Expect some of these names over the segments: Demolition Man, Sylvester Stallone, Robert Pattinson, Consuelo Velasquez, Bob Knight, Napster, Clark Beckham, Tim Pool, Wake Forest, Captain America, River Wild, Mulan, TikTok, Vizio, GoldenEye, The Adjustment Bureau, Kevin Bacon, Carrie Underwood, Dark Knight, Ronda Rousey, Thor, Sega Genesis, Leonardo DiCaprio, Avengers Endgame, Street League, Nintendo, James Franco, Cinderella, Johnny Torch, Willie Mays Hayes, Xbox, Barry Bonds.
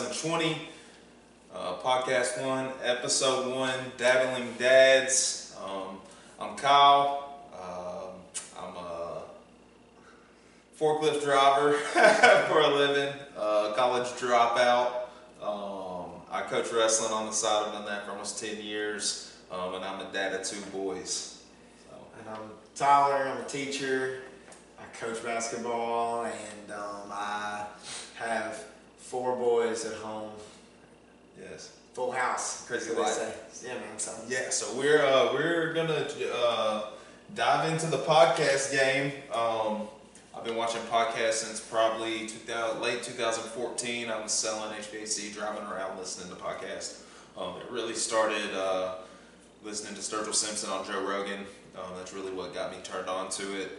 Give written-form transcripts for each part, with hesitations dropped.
2020, podcast 1, episode 1, Dabbling Dads. I'm Kyle. I'm a forklift driver for a living, college dropout. I coach wrestling on the side. I've done that for almost 10 years, and I'm a dad of 2 boys. So. And I'm Tyler. I'm a teacher. I coach basketball, and I have 4 boys at home. Yes. Full house. Crazy life. Yeah, man. So. Yeah. So we're gonna dive into the podcast game. I've been watching podcasts since probably late 2014. I was selling HVAC, driving around, listening to podcasts. It really started listening to Sturgill Simpson on Joe Rogan. That's really what got me turned on to it.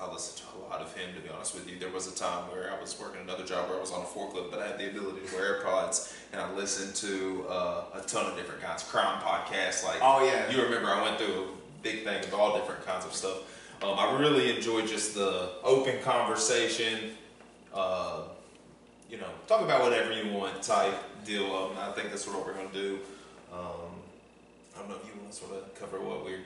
I listened to a lot of him, to be honest with you. There was a time where I was working another job where I was on a forklift, but I had the ability to wear AirPods, and I listened to a ton of different kinds of crime podcasts. Like, oh yeah, you remember I went through a big thing of all different kinds of stuff. I really enjoy just the open conversation, you know, talk about whatever you want type deal. And I think that's what we're going to do. I don't know if you want to sort of cover what we're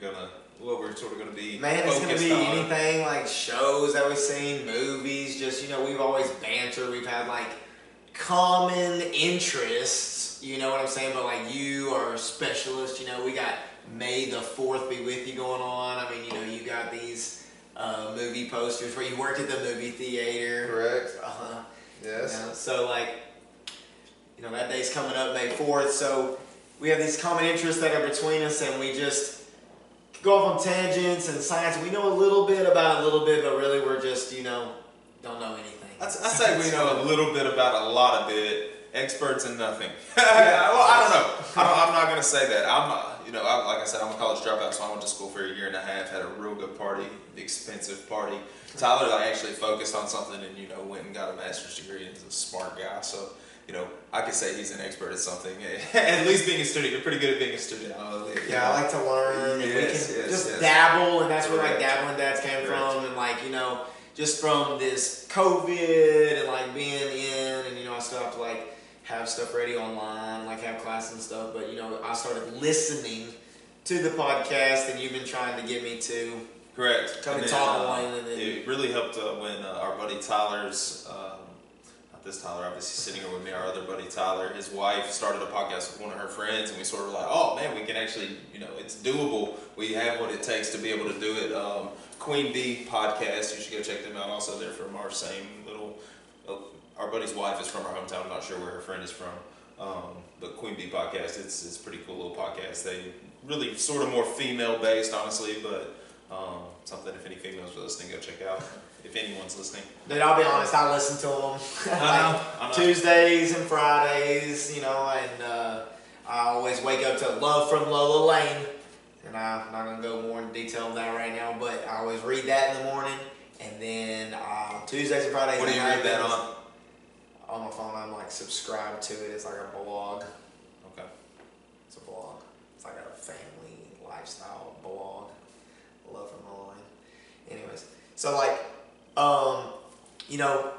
sort of going to be. Man, it's going to be anything like shows that we've seen, movies, just, you know, we've always bantered. We've had like common interests, you know what I'm saying? But like you are a specialist, you know, we got May the 4th be with you going on. I mean, you know, you got these movie posters where you work at the movie theater. Correct. Uh-huh. Yes. You know, so like, you know, that day's coming up, May 4th. So we have these common interests that are between us, and we just go off on tangents and science. We know a little bit about a little bit, but really we're just, you know, don't know anything. I say we know a little bit about a lot of it. Experts in nothing. Well, I don't know. I'm not going to say that. You know, like I said, I'm a college dropout, so I went to school for a year and a half, had a real good party, expensive party. Tyler, I actually focused on something and, you know, went and got a master's degree and is a smart guy. So, you know, I could say he's an expert at something. At least being a student, you're pretty good at being a student. Yeah, I like to learn. Yes, we can just dabble, and that's where, like, Dabbling Dads came from. And, like, you know, just from this COVID and, like, being in, and, you know, I still have to, like, have stuff ready online, like have class and stuff, but you know, I started listening to the podcast and you've been trying to get me to. Correct. Come and talk online. And then it really helped when our buddy Tyler's, not this Tyler, obviously sitting here with me, our other buddy Tyler, his wife started a podcast with one of her friends, and we sort of were like, oh man, we can actually, you know, it's doable. We have what it takes to be able to do it. Queen Bee podcast, you should go check them out. Also, they're from our same little, our buddy's wife is from our hometown. I'm not sure where her friend is from, but Queen Bee podcast. It's a pretty cool little podcast. They really sort of more female based, honestly, but something if any females are listening, go check out. If anyone's listening, dude, I'll be honest. I listen to them I know. Tuesdays and Fridays, you know, and I always wake up to "Love from Lola Lane," and I'm not gonna go more in detail of that right now, but I always read that in the morning, and then Tuesdays and Fridays. What do you read that on? On my phone, I'm like subscribed to it. It's like a blog. Okay. It's a blog. It's like a family lifestyle blog. Love from online. Anyways, so like, you know,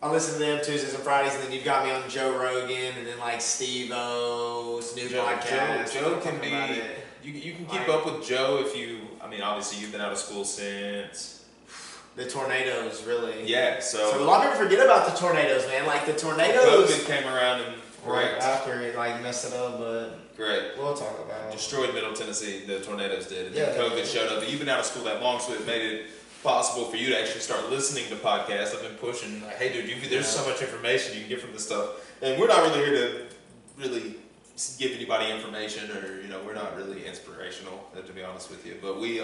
I listen to them Tuesdays and Fridays, and then you've got me on Joe Rogan, and then like Steve-O's new podcast. Joe can be. You can keep up with Joe if you. I mean, obviously, you've been out of school since. The tornadoes, really. Yeah, so a lot of people forget about the tornadoes, man. Like, the tornadoes. COVID came around and right after it, like, messed it up, but correct. We'll talk about it. Destroyed Middle Tennessee, the tornadoes did. And then COVID showed up. But you've been out of school that long, so it made it possible for you to actually start listening to podcasts. I've been pushing, like, hey, dude, there's so much information you can get from this stuff. And we're not really here to really give anybody information or, you know, we're not really inspirational, to be honest with you. But we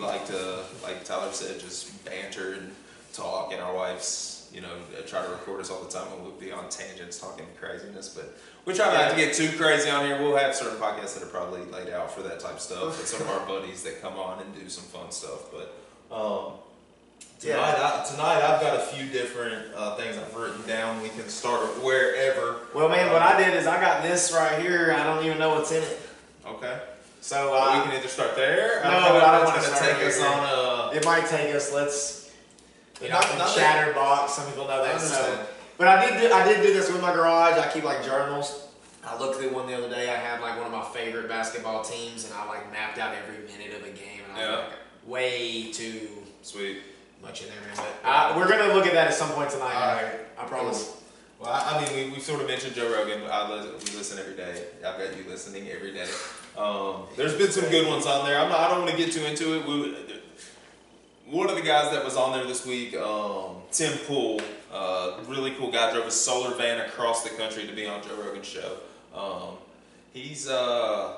like to, like Tyler said, just banter and talk, and our wives, you know, try to record us all the time, and we'll be on tangents talking craziness, but we try not to get too crazy on here. We'll have certain podcasts that are probably laid out for that type of stuff, and some of our buddies that come on and do some fun stuff, but tonight I've got a few different things I've written down. We can start wherever. Well, man, what I did is I got this right here. I don't even know what's in it. Okay. So we can either start there. I don't want to take us on. It might take us. Let's. Not the Chatterbox. Some people know that. So, But I did do this with my garage. I keep like journals. I looked through one the other day. I had like one of my favorite basketball teams, and I like mapped out every minute of a game. And I was like, way too much in there, man. But we're gonna look at that at some point tonight. I promise. Cool. Well, I mean, we sort of mentioned Joe Rogan. We listen every day. I've got you listening every day. There's been some good ones on there. I don't want to get too into it. One of the guys that was on there this week, Tim Pool, really cool guy, drove a solar van across the country to be on Joe Rogan's show. He's, I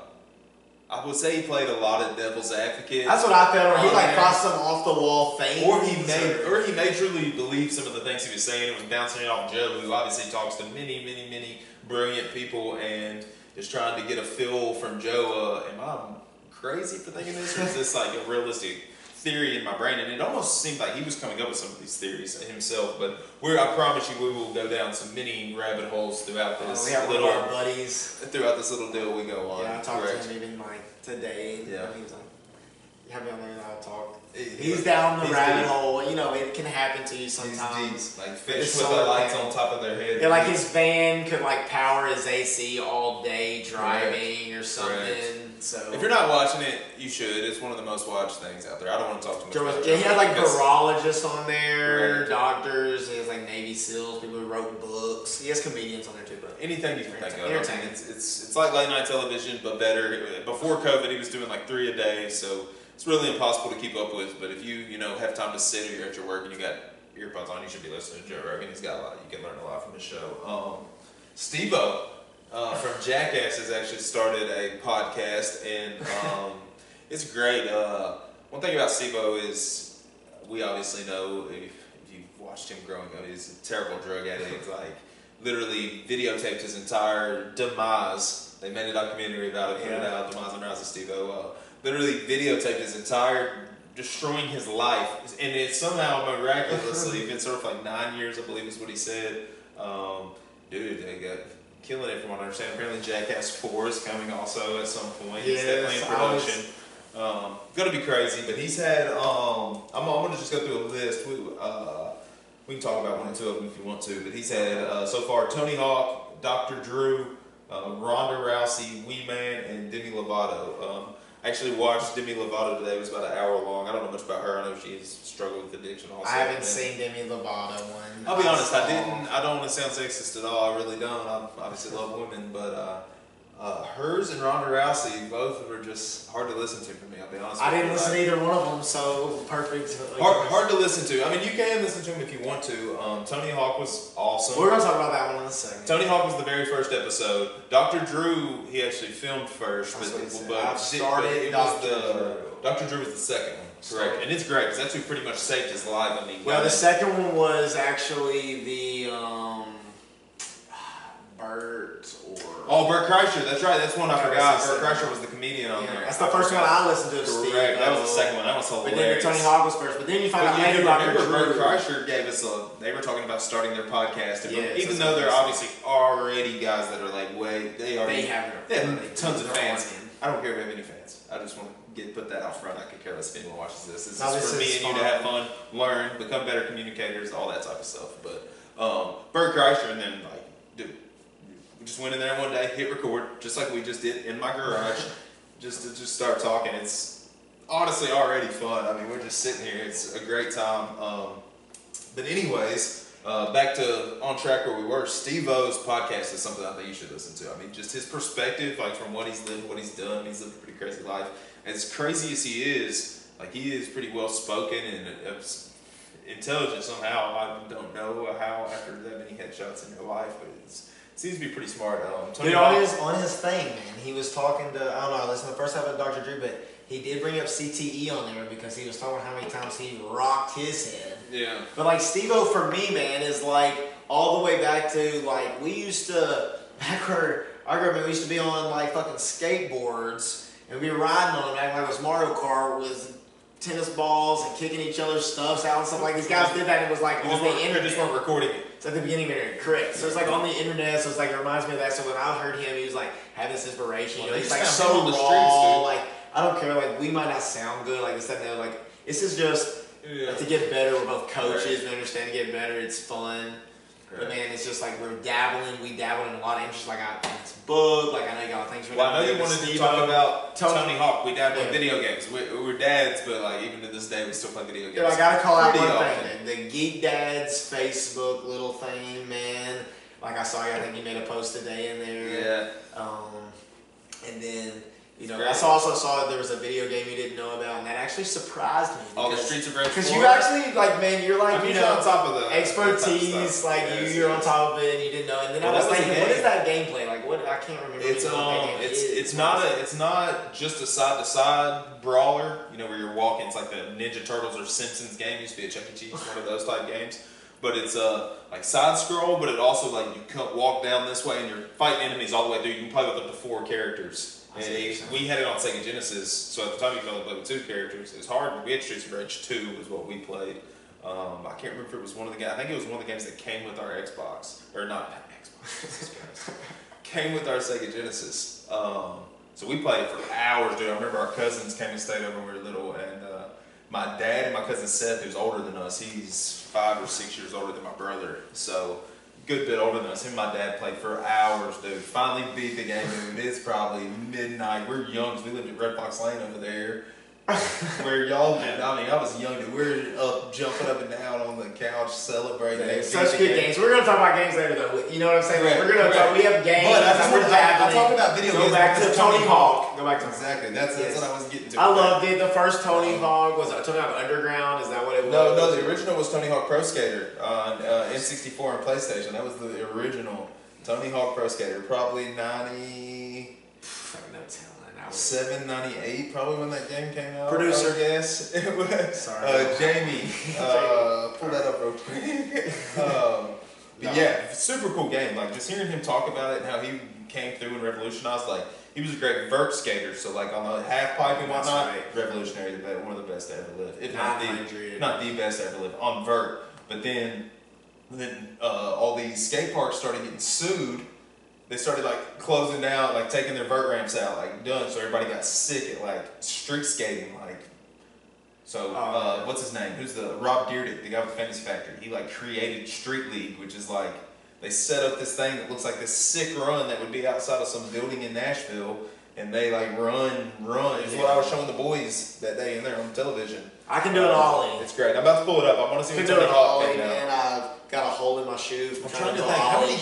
would say he played a lot of devil's advocate. That's what I felt. He like caught some off the wall thing, or he majorly believed some of the things he was saying and was bouncing it off Joe, who obviously talks to many, many, many brilliant people, and just trying to get a feel from Joe. Am I crazy for thinking this? Or is this like a realistic theory in my brain? And it almost seemed like he was coming up with some of these theories himself, but I promise you we will go down some mini rabbit holes throughout this little buddies. Throughout this little deal we go on. Yeah, I talked to him even like today. Yeah. He was like, you have me on there and I'll talk. He's down the rabbit hole. You know, it can happen to you sometimes. Like fish with the lights on top of their head. Yeah, like his van could like power his AC all day driving or something. So if you're not watching it, you should. It's one of the most watched things out there. I don't want to talk too much about it. He had like virologists on there, doctors, he has like Navy SEALs, people who wrote books. He has comedians on there too, but anything you can think of. Entertaining. It's like late night television, but better. Before COVID, he was doing like 3 a day, so it's really impossible to keep up with. But if you know have time to sit or you're at your work and you got earbuds on, you should be listening to Joe Rogan. He's got a lot. You can learn a lot from his show. Steve-O. From Jackass has actually started a podcast, and it's great. One thing about Steve-O is we obviously know, if you've watched him growing up, he's a terrible drug addict. Like, literally videotaped his entire demise. They made a documentary about it, put it out, Demise and Rise of Steve-O. Literally videotaped his entire, destroying his life, and it somehow miraculously been sort of like 9 years, I believe is what he said. Dude, they got killing it from what I understand. Apparently Jackass 4 is coming also at some point. Yes, he's definitely in production. Gonna be crazy, but he's had, I'm gonna just go through a list. We can talk about 1 and 2 of them if you want to, but he's had, so far, Tony Hawk, Dr. Drew, Ronda Rousey, Wee Man, and Demi Lovato. I actually watched Demi Lovato today. It was about 1 hour long. I don't know much about her. I know she's struggled with addiction also. I haven't seen Demi Lovato one. I'll be honest. I didn't. I don't want to sound sexist at all. I really don't. I obviously love women, but hers and Ronda Rousey, both were just hard to listen to for me. I'll be honest. I didn't listen to either one of them, so perfect. Hard to listen to. I mean, you can listen to them if you want to. Tony Hawk was awesome. We're gonna talk about that one in a second. Tony Hawk was the very first episode. Dr. Drew, he actually filmed first, Dr. Drew was the second one. Correct, and it's great because that's who pretty much saved his life. I mean, the second one was actually the Burt Kreischer. That's right. That's one I forgot. Burt Kreischer was the comedian on there. That's the first one I listened to. Correct. That was the second one. That was hilarious. But then Tony Hawk was first. But then you find out later about Burt Kreischer gave us They were talking about starting their podcast. Even though they're obviously already guys that are like they have tons of fans. I don't care if they have any fans. I just want to put that out front. I could care less if anyone watches this. This is for me and you to have fun, learn, become better communicators, all that type of stuff. But Burt Kreischer, and then just went in there one day, hit record, just like we just did in my garage, just start talking. It's honestly already fun. I mean, we're just sitting here. It's a great time. But anyways, back to on track where we were. Steve-O's podcast is something I think you should listen to. I mean, just his perspective, like from what he's lived, what he's done. He's lived a pretty crazy life. As crazy as he is, like he is pretty well spoken and intelligent somehow. I don't know how after that many headshots in your life, but it's. Seems to be pretty smart. Dude, on his thing, man. He was talking to, I don't know, I listened to the first half of Dr. Drew, but he did bring up CTE on there because he was talking about how many times he rocked his head. Yeah. But like Steve-O for me, man, is like all the way back to like we used to be on like fucking skateboards and we were riding on them acting like it was Mario Kart with tennis balls and kicking each other's stuffs out and stuff like these guys did that and it was like on the internet. Just weren't recording it. It's at the beginning of it, correct. So it's like on the internet, so it's like it reminds me of that. So when I heard him, he was like having this inspiration. Well, he's like so raw, like I don't care, like we might not sound good, like this and that. Like this is just to get better. We're both coaches, we understand to get better. It's fun. But man, it's just like we're dabbling. We dabbled in a lot of interests. Like I got this book. Like I know y'all things. Well, I know you wanted to talk about Tony Hawk. We dabbled in video games. We're dads, but like even to this day, we still play video games. Dude, I gotta call out one thing. The Geek Dads Facebook little thing, man. Like I saw, I think you made a post today in there. Yeah. And then. You know, I also saw that there was a video game you didn't know about, and that actually surprised me. Oh, the Streets of Rage 4. Because you actually, like, man, you're like, you know, on top of the expertise, like, you're on top of it, and you didn't know. And then I was thinking, what is that gameplay? Like, what? I can't remember. It's not just a side-to-side brawler, you know, where you're walking. It's like the Ninja Turtles or Simpsons game. It used to be a Chuck E. Cheese, one of those type games. But it's like side scroll, but it also like you walk down this way and you're fighting enemies all the way through. You can play with up to 4 characters. And we had it on Sega Genesis, so at the time you can only play with 2 characters. It was hard. We had Streets of Rage 2 is what we played. I can't remember if it was one of the games. I think it was one of the games that came with our Xbox, or not Xbox. Came with our Sega Genesis. So we played for hours, dude. I remember our cousins came and stayed over when we were little, and my dad and my cousin Seth, who's older than us, he's 5 or 6 years older than my brother, so a good bit older than us. Him and my dad played for hours, dude. Finally beat the game, and it's probably midnight. We're young, because we lived at Red Fox Lane over there, where y'all did. I mean, I was young, dude. We're up, jumping up and down on the couch, celebrating. Dude, such good games. We're going to talk about games later, though. You know what I'm saying? Right. We're going to talk. We have games. But I'm talking about video games. Go back to Tony Hawk. Go back to exactly. That's what I was getting to. I loved it. The first Tony Hawk was Tony Hawk Underground. Is that what it was? No. The original was Tony Hawk Pro Skater on N64 and PlayStation. That was the original Tony Hawk Pro Skater. Probably 90. No telling. 798, probably when that game came out. Producer, yes, it was. Sorry, Jamie, pull that up real quick. But yeah, super cool game. Like just hearing him talk about it and how he came through and revolutionized. Like he was a great vert skater, so like on the half pipe and whatnot, revolutionary. One of the best to ever live, if not the best to ever live on vert. But then all these skate parks started getting sued. They started like closing down, like taking their vert ramps out, like done. So everybody got sick at like street skating, like. So what's his name? Who's the Rob Dyrdek, the guy with the Fantasy Factory? He like created Street League, which is like they set up this thing that looks like this sick run that would be outside of some building in Nashville, and they like run. It's what I was showing the boys that day in there on television. I can do it all in. It's great. I'm about to pull it up. I want to see what Tony Hawk did. Man, I've got a hole in my shoes. I'm trying to think. How many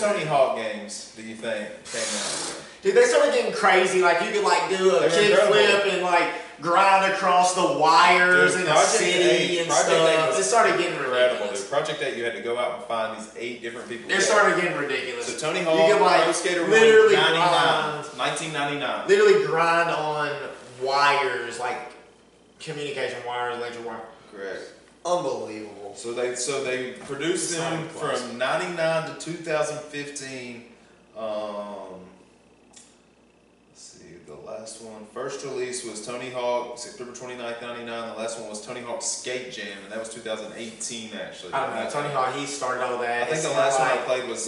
Tony Hawk games do you think came out? Dude, they started getting crazy. Like you could like do a kickflip and like grind across the wires in the city and stuff. It started getting ridiculous. Dude, Project 8, you had to go out and find these 8 different people. It started getting ridiculous. So Tony Hawk, you could like Pro Skater 1999. Literally grind on wires like. Communication wires, electric wire. Correct. Unbelievable. So they produced them from 1999 to 2015. Let's see, the last one. First release was Tony Hawk, September 29th, 1999. The last one was Tony Hawk Skate Jam, and that was 2018 actually. I don't know. Tony Hawk, he started all that. I think the last one I played was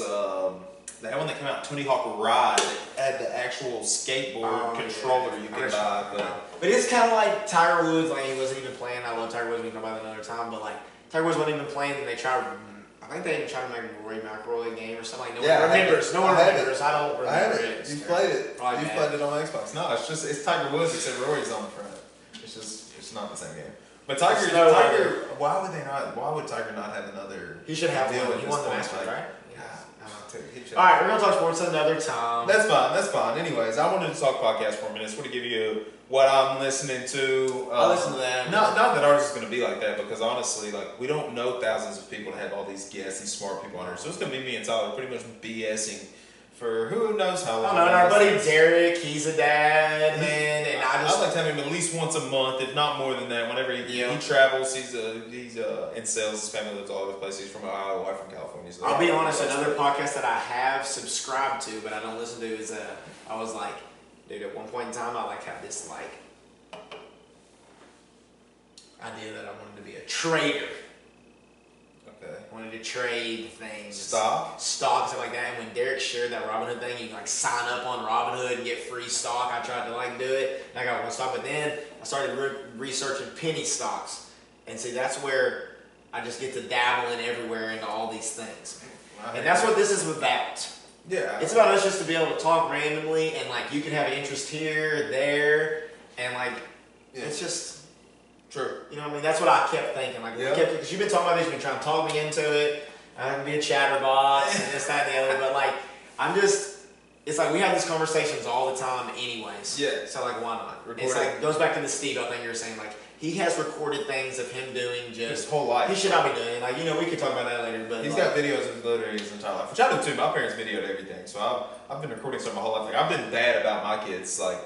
that one that came out, Tony Hawk Ride, had the actual skateboard controller you could buy. But it's kind of like Tiger Woods, like he wasn't even playing. I love Tiger Woods, we can talk about it another time, but like Tiger Woods wasn't even playing and they tried, I think they even tried to make a Rory McIlroy game or something. Like, no one remembers. I don't remember. I had it. You played it. Probably you played it on Xbox. No, it's Tiger Woods except Rory's on the front. It's not the same game. But Tiger, why would Tiger not have another? He should have one. He won the Masters, right? Alright, we're going to talk sports another time. That's fine. Anyways, I wanted to talk podcast for a minute. It's going to give you what I'm listening to. I listen to that. Not that ours is going to be like that, because honestly, like we don't know thousands of people to have all these guests, these smart people on here. So it's going to be me and Tyler pretty much BSing for who knows how long. I don't know, our buddy Derek, he's a dad, man. And I like to have him at least once a month, if not more than that. Whenever he travels, he's in sales. His family lives all over the place. He's from Ohio, wife from California. So I'll be honest, another podcast that I have subscribed to, but I don't listen to is I was like, dude, at one point in time, I like had this like idea that I wanted to be a trader. I wanted to trade things. Stocks, stuff like that. And when Derek shared that Robinhood thing, you can like sign up on Robinhood and get free stock. I tried to like do it. And I got one stock. But then I started researching penny stocks. And see, that's where I just get to dabble in everywhere into all these things. Wow. And that's what this is about. Yeah. It's about us just to be able to talk randomly, and like you can have an interest here, there, and like it's just true. You know what I mean? That's what I kept thinking. Like because you've been talking about this, you've been trying to talk me into it. I can be a chatterbox and this, that, and the other. But like, I'm just, it's like we have these conversations all the time, anyways. Yeah. So like, why not? It's like goes back to the Steve-O thing you were saying. Like he has recorded things of him doing just his whole life. He should not be doing it. Like, you know, we could talk about that later. But he's like, got videos of literally his entire life. Which I do too. My parents videoed everything, so I've been recording stuff my whole life. Like I've been bad about my kids. Like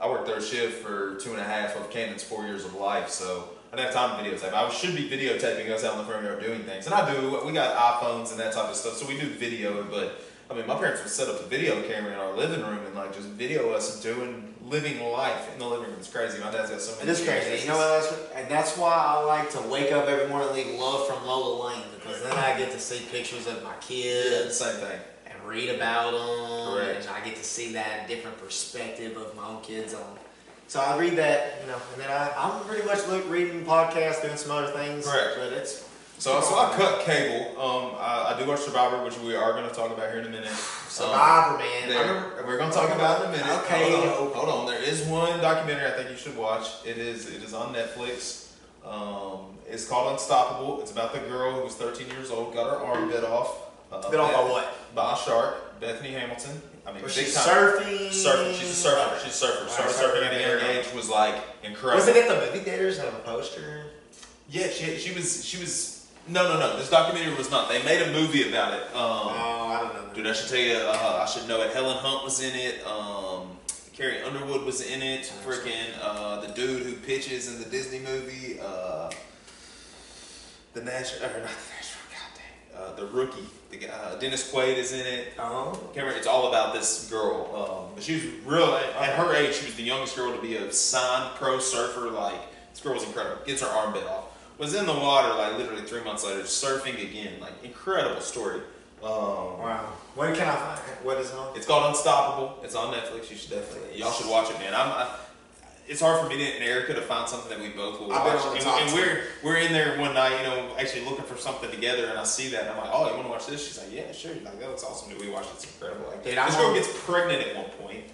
I worked third shift for 2.5 of Camden's 4 years of life. So I don't have time to videotape. I should be videotaping us out in the front yard doing things. And I do. We got iPhones and that type of stuff, so we do video. But, I mean, my parents would set up a video camera in our living room and, like, just video us living life in the living room. It's crazy. My dad's got so many. It is crazy. You know what? And that's why I like to wake up every morning and leave love from Lola Lane, because then I get to see pictures of my kids. Yeah, same thing. And read about them. Correct. And I get to see that different perspective of my own kids on. So I read that, you know, and then I'm pretty much reading podcasts, doing some other things. Correct. But it's so I cut cable. I do watch Survivor, which we are going to talk about here in a minute. Survivor, man. We're going to talk about it in a minute. Okay. Hold on. There is one documentary I think you should watch. It is on Netflix. It's called Unstoppable. It's about the girl who was 13 years old, got her arm bit off. Bit off by what? By a shark. Bethany Hamilton. I mean, she's surfing. She's a surfer. Surfing at a young age was like incredible. Was it at the movie theaters and a poster? Yeah, she was. No. This documentary was not. They made a movie about it. I don't know. Dude, I should tell you. I should know it. Helen Hunt was in it. Carrie Underwood was in it. Freaking the dude who pitches in the Disney movie. The National, or not the National. The Rookie, the guy, Dennis Quaid is in it. Cameron, it's all about this girl. But she was real, at her age, she was the youngest girl to be a signed pro surfer. Like, this girl was incredible. Gets her arm bit off. Was in the water, like, literally 3 months later, surfing again. Like, incredible story. Wow. Where can I find it? What is it on? It's called Unstoppable. It's on Netflix. You should definitely, y'all should watch it, man. It's hard for me and Erica to find something that we both will watch. And we're in there one night, you know, actually looking for something together, and I see that, and I'm like, oh, you want to watch this? She's like, yeah, sure. Like, that looks awesome. Dude, we watched it. It's incredible. Like, dude, this girl gets pregnant at one point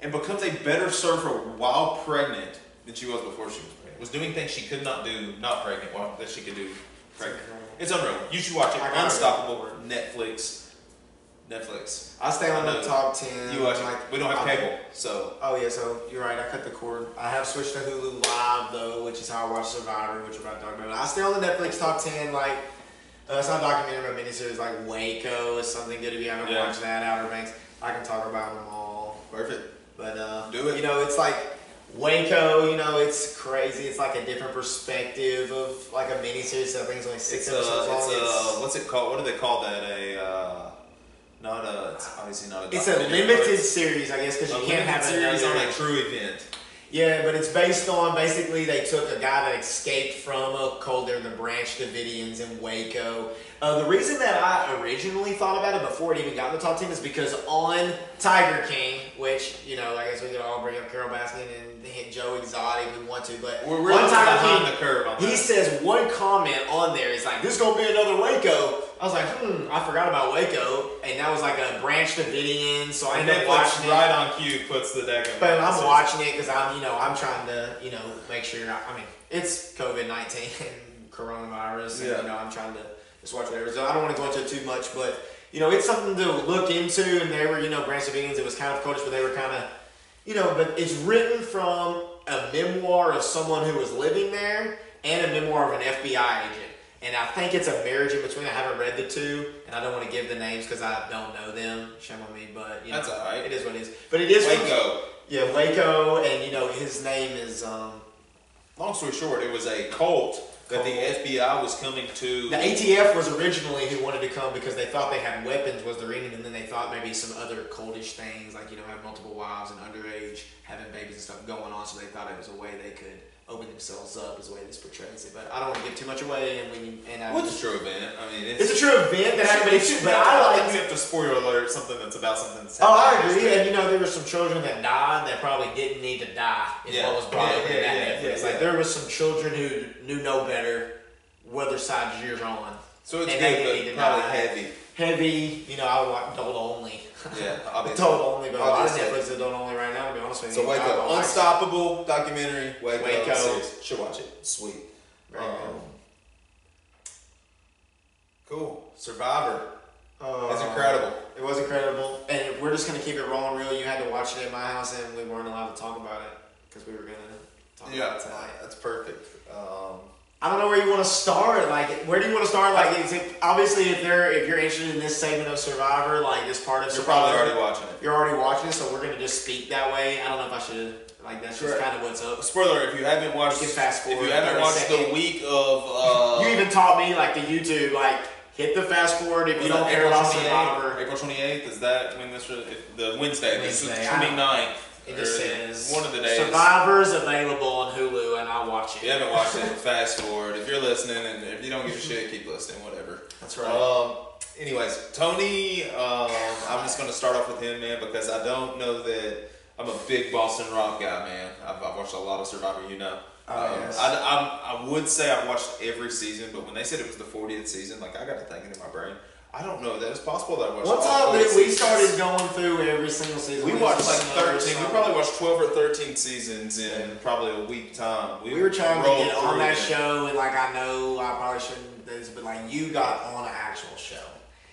and becomes a better surfer while pregnant than she was before she was pregnant. Was doing things she could not do, not pregnant, that she could do pregnant. It's unreal. You should watch it. Unstoppable. Netflix. I stay on the top 10. You watch like, we don't have cable, so. Oh yeah, so you're right. I cut the cord. I have switched to Hulu Live though, which is how I watch Survivor, which we're about to talk about. I stay on the Netflix top 10. Like, it's not documentary, but miniseries like Waco is something good to be. I don't watch that. Outer Banks. I can talk about them all. Perfect. But do it. You know, it's like Waco. You know, it's crazy. It's like a different perspective of like a miniseries. I think it's only 6 episodes long. What's it called? What do they call that? It's obviously not a documentary. It's a limited series, I guess, because you can't have it on a true event. Yeah, but it's based on, basically, they took a guy that escaped from a cult. They're the Branch Davidians in Waco. The reason that I originally thought about it before it even got in the top 10 is because on Tiger King, which, you know, I guess we could all bring up Carol Baskin and hit Joe Exotic if we want to, but we're on Tiger King, the curve on he says one comment on there is like, this going to be another Waco. I was like, I forgot about Waco, and that was like a Branch Davidian, so I ended up watching it. Right on cue puts the deck on. But I'm watching it because I'm trying to, make sure, it's COVID-19 and coronavirus, and, I'm trying to just watch whatever. So I don't want to go into it too much, but, it's something to look into, and they were, Branch Davidians, it was kind of cultish, but they were kind of, but it's written from a memoir of someone who was living there and a memoir of an FBI agent. And I think it's a marriage in between. I haven't read the two, and I don't want to give the names because I don't know them. Shame on me, but that's all right. It is what it is. But it is Waco. Yeah, Waco, and his name is. Long story short, it was a cult that the FBI was coming to. The ATF was originally who wanted to come because they thought they had weapons was the reason, and then they thought maybe some other cultish things like have multiple wives and underage having babies and stuff going on. So they thought it was a way they could open themselves up is the way this portrays it, but I don't want to give too much away. It's a true event. It's a true event that everybody. But I like to spoiler alert something that's about something. That's I agree. And there were some children that died that probably didn't need to die. Is what was brought up in that Netflix. There were some children who knew no better whether side yours on. So it's good, but probably heavy. Heavy, you know, I would like adult only. Yeah, obviously. Adult only, but a lot of Netflix adult only right now, to be honest with you. So Wake Up. Unstoppable documentary. Wake Up. Should watch it. Sweet. Very good. Cool. Survivor. It's incredible. It was incredible. And we're just going to keep it raw and real. You had to watch it at my house, and we weren't allowed to talk about it because we were going to talk about it tonight. That's perfect. I don't know where you want to start. Like, where do you want to start? Like, obviously, if you're interested in this segment of Survivor, like this part of Survivor, you're probably already watching it. You're already watching it, so we're gonna just speak that way. I don't know if I should. Like, that's just kind of what's up. Spoiler: if you haven't watched, fast forward. If you haven't watched the week of, you even taught me like the YouTube. Like, hit the fast forward if you don't care about Survivor. April 28th is that when this was the Wednesday? This is 29th. It just says one of the days. Survivor's available on Hulu, and I watch it. If you haven't watched it, fast forward. If you're listening, and if you don't give a shit, keep listening. Whatever. That's right. Anyways, Tony, I'm just gonna start off with him, man, because I don't know that I'm a big Boston Rob guy, man. I've watched a lot of Survivor, you know. Yes. I would say I've watched every season, but when they said it was the 40th season, like I got to thinking in my brain. I don't know that it's possible that I watched. What's up, dude? We started going through every single season. We watched like 13. We probably watched 12 or 13 seasons in probably a week time. We were trying to get on that show, and like I know I probably shouldn't do this, but like you got on an actual show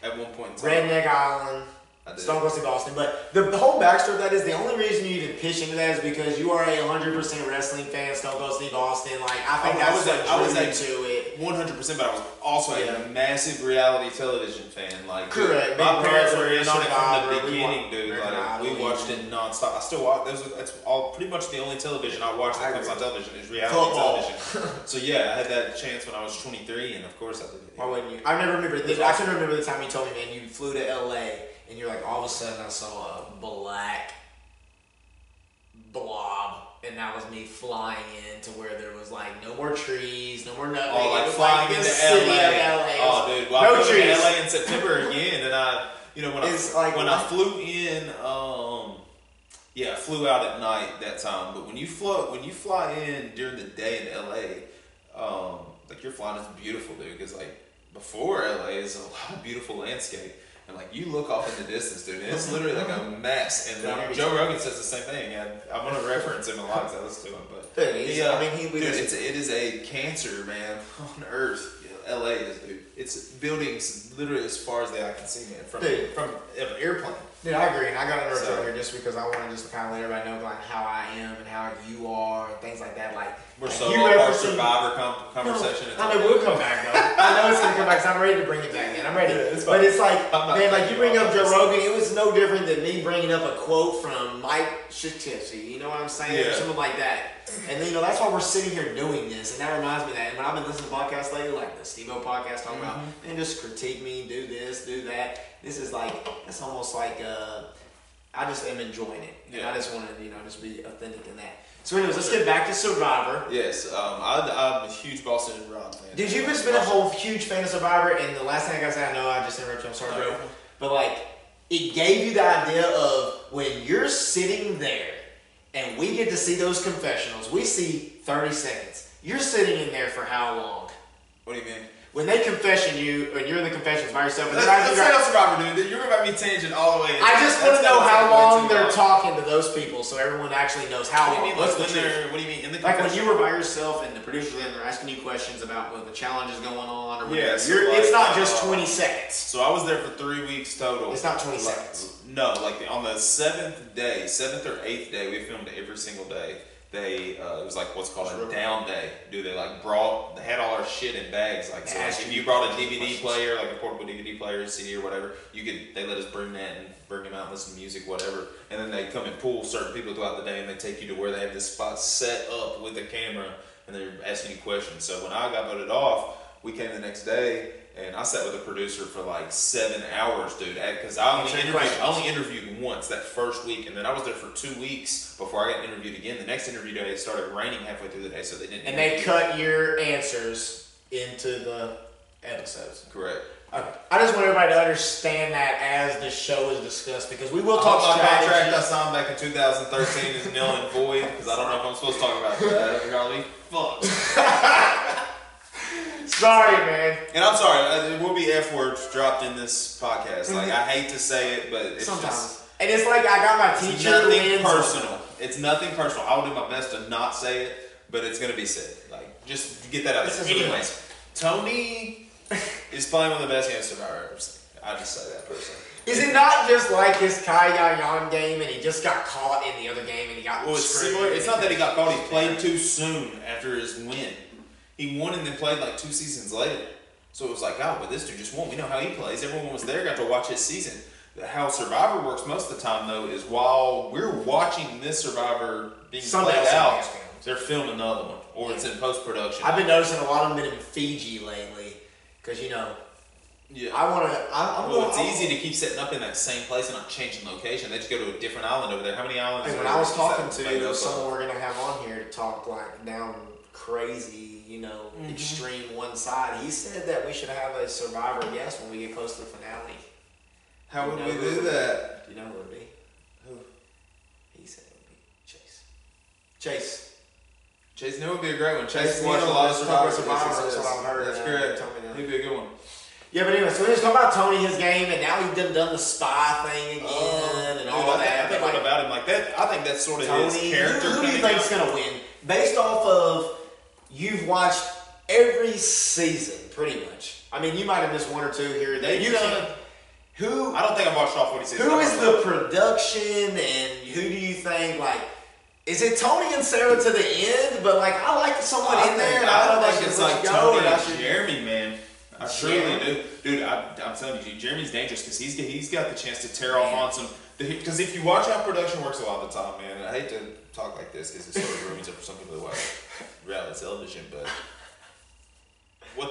at one point in time. Redneck Island, Stone Cold Steve Austin. But the whole backstory of that is the only reason you even pitch into that is because you are 100% wrestling fan, Stone Cold Steve Austin. Like I think that's what drew you to it. 100%, but I was also a massive reality television fan. Like, correct. My parents were in on it from the beginning, dude. Like, we watched it nonstop. I still watch. That's all. Pretty much the only television I watch that comes on television is reality television. So yeah, I had that chance when I was 23, and of course I did. Why wouldn't you? I never remember. I can remember the time you told me, man, you flew to LA, and you're like, all of a sudden I saw a black blob. And that was me flying in to where there was like no more trees, no more nothing. Oh, like flying into LA. Oh, dude, well, I flew to LA in September again, and I flew in, I flew out at night that time. But when you fly in during the day in LA, like you're flying, it's beautiful, dude. Because like before LA is a lot of beautiful landscape. And like you look off in the distance, dude, and it's literally like a mess. And Joe Rogan says the same thing. I'm gonna reference him a lot because I listen to him. But it is a cancer, man, on Earth. Yeah, LA is, dude. It's buildings literally as far as the eye can see, man, from an airplane. Dude, I agree. And I got an here just because I want to just kind of let everybody know like how I am and how you are and things like that. Like we're so off our Survivor conversation. I mean, we'll come back though. I know it's gonna come back. Cause I'm ready to bring it back in. I'm ready. Yeah, but it's like, man, like you bring up Joe Rogan. It was no different than me bringing up a quote from Mike Tyson. You know what I'm saying? Yeah. Or something like that. And you know that's why we're sitting here doing this. And that reminds me of that. And when I've been listening to podcasts lately, like the Steve-O podcast, talking about man, just critique me, do this, do that. This is like, it's almost like I just am enjoying it. And I just want to, you know, just be authentic in that. So anyways, let's get back to Survivor. Yes, I'm a huge Boston Rob fan. Dude, you've just been a whole huge fan of Survivor, and the last thing I got to say, I know I just interrupted you, I'm sorry, bro. But like, it gave you the idea of when you're sitting there, and we get to see those confessionals, we see 30 seconds. You're sitting in there for how long? What do you mean? When they confession you, and you're in the confessions by yourself. That's not Survivor, dude. You're about to be tangent all the way. I just want to know how long they're talking to those people so everyone actually knows how long. What do you mean? In the like when you were by yourself and the producers and they're asking you questions about what the challenge is going on or whatever. Yeah, so like, it's not just 20 seconds. So I was there for 3 weeks total. It's not 20 seconds. No, like on the 7th or 8th day, we filmed every single day. They it was like what's called a down day. Dude, they had all our shit in bags. Like, so if you brought a DVD player, like a portable DVD player, CD or whatever, they let us bring that and bring them out and listen to music, whatever. And then they come and pull certain people throughout the day and they take you to where they have this spot set up with a camera and they're asking you questions. So when I got voted off, we came the next day and I sat with a producer for like 7 hours, dude, because I only interviewed once that first week, and then I was there for 2 weeks before I got interviewed again. The next interview day, it started raining halfway through the day, so they didn't. And they cut your answers into the episodes. Correct. Okay. I just want everybody to understand that as the show is discussed, because we will talk about my contract I signed back in 2013 is nil and void, because I don't know if I'm supposed to talk about that. Fuck. Sorry, man. And I'm sorry. There will be F words dropped in this podcast. Like, I hate to say it, but it's sometimes. Just, and it's like I got my teacher. Nothing personal. It's nothing personal. I will do my best to not say it, but it's going to be said. Like, just get that out of there. Anyways, Tony is probably one of the best hand survivors. I just say that personally. Is it not just like his Kai Yan game and he just got caught in the other game and he got similar? It's not that he got caught. He played too soon after his win. He won and then played like 2 seasons later. So it was like, oh, but this dude just won. We know how he plays. Everyone was there, got to watch his season. How Survivor works most of the time, though, is while we're watching this Survivor being played out, they're filming another one. Or it's in post-production. I've been noticing a lot of them in Fiji lately. Because, you know... Yeah. It's easy to keep setting up in that same place and not changing location. They just go to a different island over there. How many islands? Hey, when I was talking to someone we're gonna have on here to talk like down crazy, extreme one side. He said that we should have a Survivor guest when we get close to the finale. How would we do that? Do you know who it would be? Who? He said it would be Chase. Chase, that would be a great one. Chase watched a lot of Survivor. That's what I've heard. That's great. Tell me that. He'd be a good one. Yeah, but anyway, so we just talking about Tony, his game, and now he's done the spy thing again and all that. I think like, about him like that. I think that's sort of Tony, his character. Who do you think's gonna win? Based off of you've watched every season, pretty much. I mean, you might have missed one or two here. Who? I don't think I've watched all 40 seasons. Who is the production, and who do you think like? Is it Tony and Sarah to the end? But like, I like someone in there. And I don't think it's like Tony and Jeremy, man. I truly do. Dude, I'm telling you, Jeremy's dangerous because he's got the chance to tear off on some... Because if you watch how production works a lot of the time, man, and I hate to talk like this because it sort of ruins it for some people that watch reality television, but what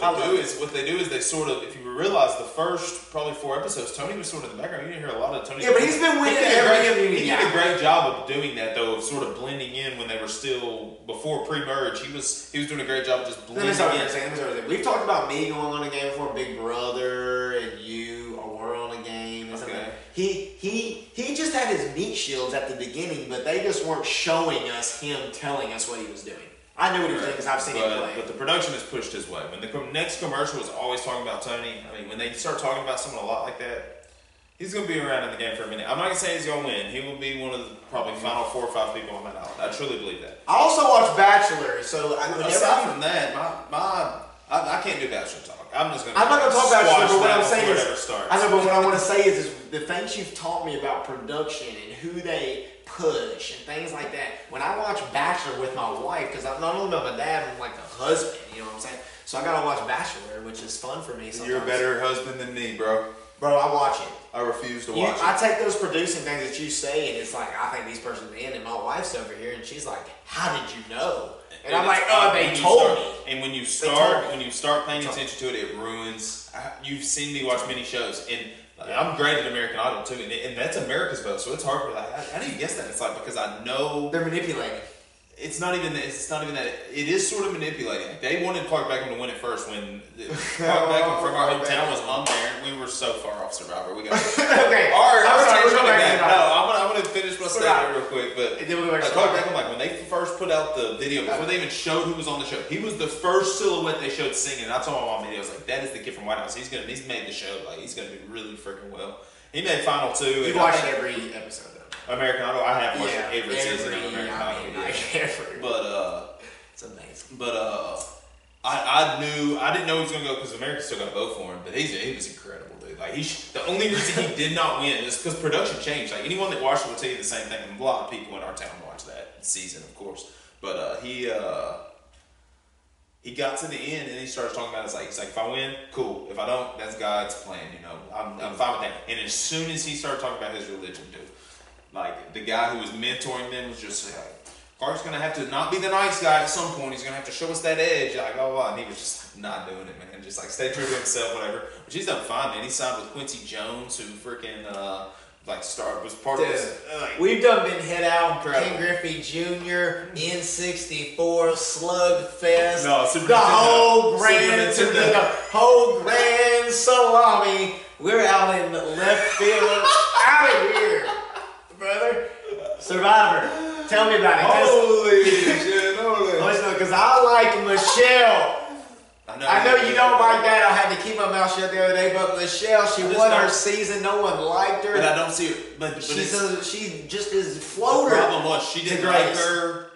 they do is they sort of, if you realize the first probably 4 episodes, Tony was sort of in the background. You didn't hear a lot of Tony. Yeah, but he's been winning every... He did a great job of doing that, though, of sort of blending in when they were still, before pre-merge, he was doing a great job of just blending in. We've talked about me going on a game before, Big Brother, and you, a world on a game. And okay. He just had his meat shields at the beginning, but they just weren't showing us him telling us what he was doing. I knew what he was doing because I've seen him play. But the production has pushed his way. When the next commercial is always talking about Tony, I mean, when they start talking about someone a lot like that, he's going to be around in the game for a minute. I'm not going to say he's going to win. He will be one of the probably final 4 or 5 people on that island. I truly believe that. I also watch Bachelor, so... Aside from that, I can't do Bachelor talk. I'm not going to talk Bachelor, but what I'm saying is... I know, but what I want to say is the things you've taught me about production and who they... push and things like that. When I watch Bachelor with my wife, because I'm not only my dad, I'm like a husband, you know what I'm saying? So I gotta watch Bachelor, which is fun for me sometimes. You're a better husband than me, bro. Bro, I watch it. I refuse to watch it. I take those producing things that you say, and it's like, I think these persons are in, and my wife's over here, and she's like, how did you know? And I'm like, oh, they told me. And when you start paying attention to it, it ruins. You've seen me watch many shows, and I'm great at American Idol too, and that's America's vote, so it's hard for like, how do you guess that? It's like because I know they're manipulating. It's not even that. It is sort of manipulating. They wanted Clark Beckham to win at first when Clark Beckham from our hometown was on there. We were so far off Survivor. We got okay. All right, I'm gonna finish my statement real quick. But Clark Beckham, like when they first put out the video before they even showed who was on the show, he was the first silhouette they showed singing. I told my mom, I was like, that is the kid from White House. He's made the show. Like he's gonna do really freaking well. He made Final 2. You watched every episode. American Idol, I have watched every season of American Idol. It's amazing. But I didn't know he was gonna go because America still got to vote for him. But he was incredible, dude. Like the only reason he did not win is because production changed. Like anyone that watched it will tell you the same thing. And a lot of people in our town watched that season, of course. But he got to the end and he starts talking about it's like if I win, cool. If I don't, that's God's plan. You know, I'm fine with that. And as soon as he started talking about his religion, dude. Like, the guy who was mentoring them was just like, Clark's going to have to not be the nice guy at some point. He's going to have to show us that edge. Like, blah, blah, blah. And he was just not doing it, man. Just, like, stay true to himself, whatever. Which he's done fine, man. He signed with Quincy Jones, who freaking, was part of this. Like, we've done been hit out. Ken Griffey Jr., N64, Slugfest. No, the whole grand salami. We're out in left field. Out of here. Brother, Survivor, tell me about it. Holy shit, holy! Because I like Michelle. I know you don't like that. I had to keep my mouth shut the other day, but Michelle, she won her season. No one liked her. But I don't see it. But she just is floater. The problem was she didn't like her.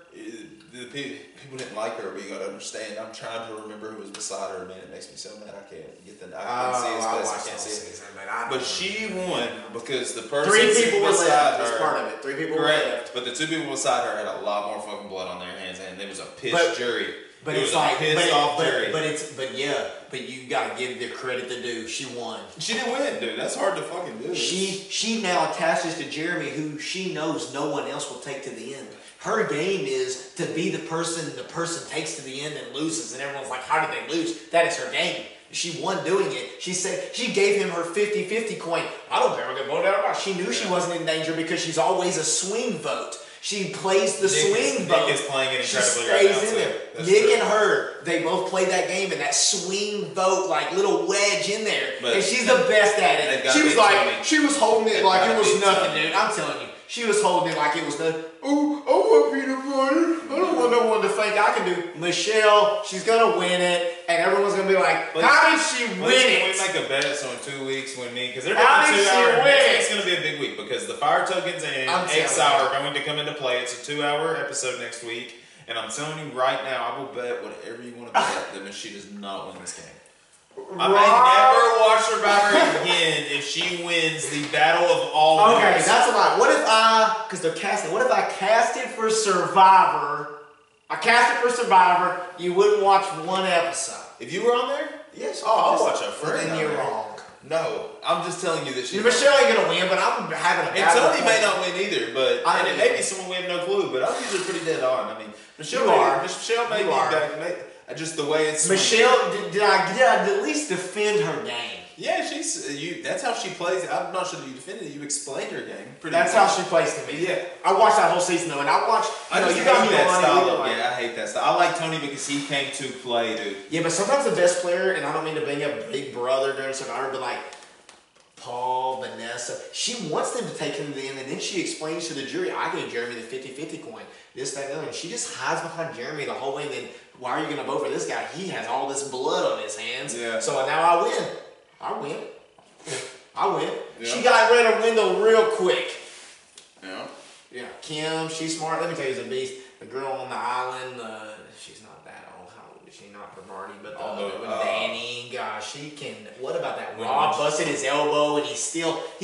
The people didn't like her, but you got to understand. I'm trying to remember who was beside her. Man, it makes me so mad. I can't get the. I can't see his face. But she won because the person Three people were beside her. Three people were left. But the two people beside her had a lot more fucking blood on their hands, and there was a pissed jury. But it was like, but you gotta give the credit to dude. She won. She didn't win, dude. That's hard to fucking do. She now attaches to Jeremy, who she knows no one else will take to the end. Her game is to be the person takes to the end and loses, and everyone's like, how did they lose? That is her game. She won doing it. She said she gave him her 50-50 coin. I don't care. She knew she wasn't in danger because she's always a swing vote. She plays the swing vote. Nick is playing it incredibly right now, too. Nick and her, they both play that game and that swing vote, like little wedge in there. But and she's the best at it. She was like, she was holding it like it was nothing, dude. I'm telling you. She was holding it like it was nothing. Oh, I want peanut butter. I don't want no one to think I can do. Michelle, she's going to win it. And everyone's going to be like, how did she win it? We make a bet on 2 weeks when me, because they're going to 2 hours. It's going to be a big week because the fire tokens and X-Hour are going to come into play. It's a 2-hour episode next week. And I'm telling you right now, I will bet whatever you want to bet that she does not win this game. I may never watch Survivor again if she wins the battle of all winners. Okay, that's a lot. What if I, because they're casting, what if I cast it for Survivor? I cast it for Survivor, you wouldn't watch one episode. If you were on there? Yes. Oh, I'll watch a friend. Then you're wrong. No, I'm just telling you that she. Michelle ain't going to win, but I'm having a battle. And Tony may not win either, but, and it may be someone we have no clue, but I'm usually pretty dead on. I mean, Michelle may be back. Just the way it's Michelle. Did I at least defend her game? Yeah, she's you. That's how she plays. I'm not sure that you defended it. You explained her game. That's how she plays to me. Yeah, I watched that whole season though, and I watched. I hate that style. I like Tony because he came to play, dude. Yeah, but sometimes the best player, and I don't mean to bring up Big Brother during Survivor, but like Paul, Vanessa, she wants them to take him to the end, and then she explains to the jury, "I gave Jeremy the 50-50 coin. This, that, and the other." And she just hides behind Jeremy the whole way, and then. Why are you going to vote for this guy? He has all this blood on his hands. Yeah. So now I win. I win. I win. Yeah. She got rid of Wendell real quick. Yeah. Yeah. Kim, she's smart. Let me tell you, she's a beast. The girl on the island, she's not that old. How old is she? Not for Marty, but the Danny. Gosh, she can. What about that? Rob busted his elbow and he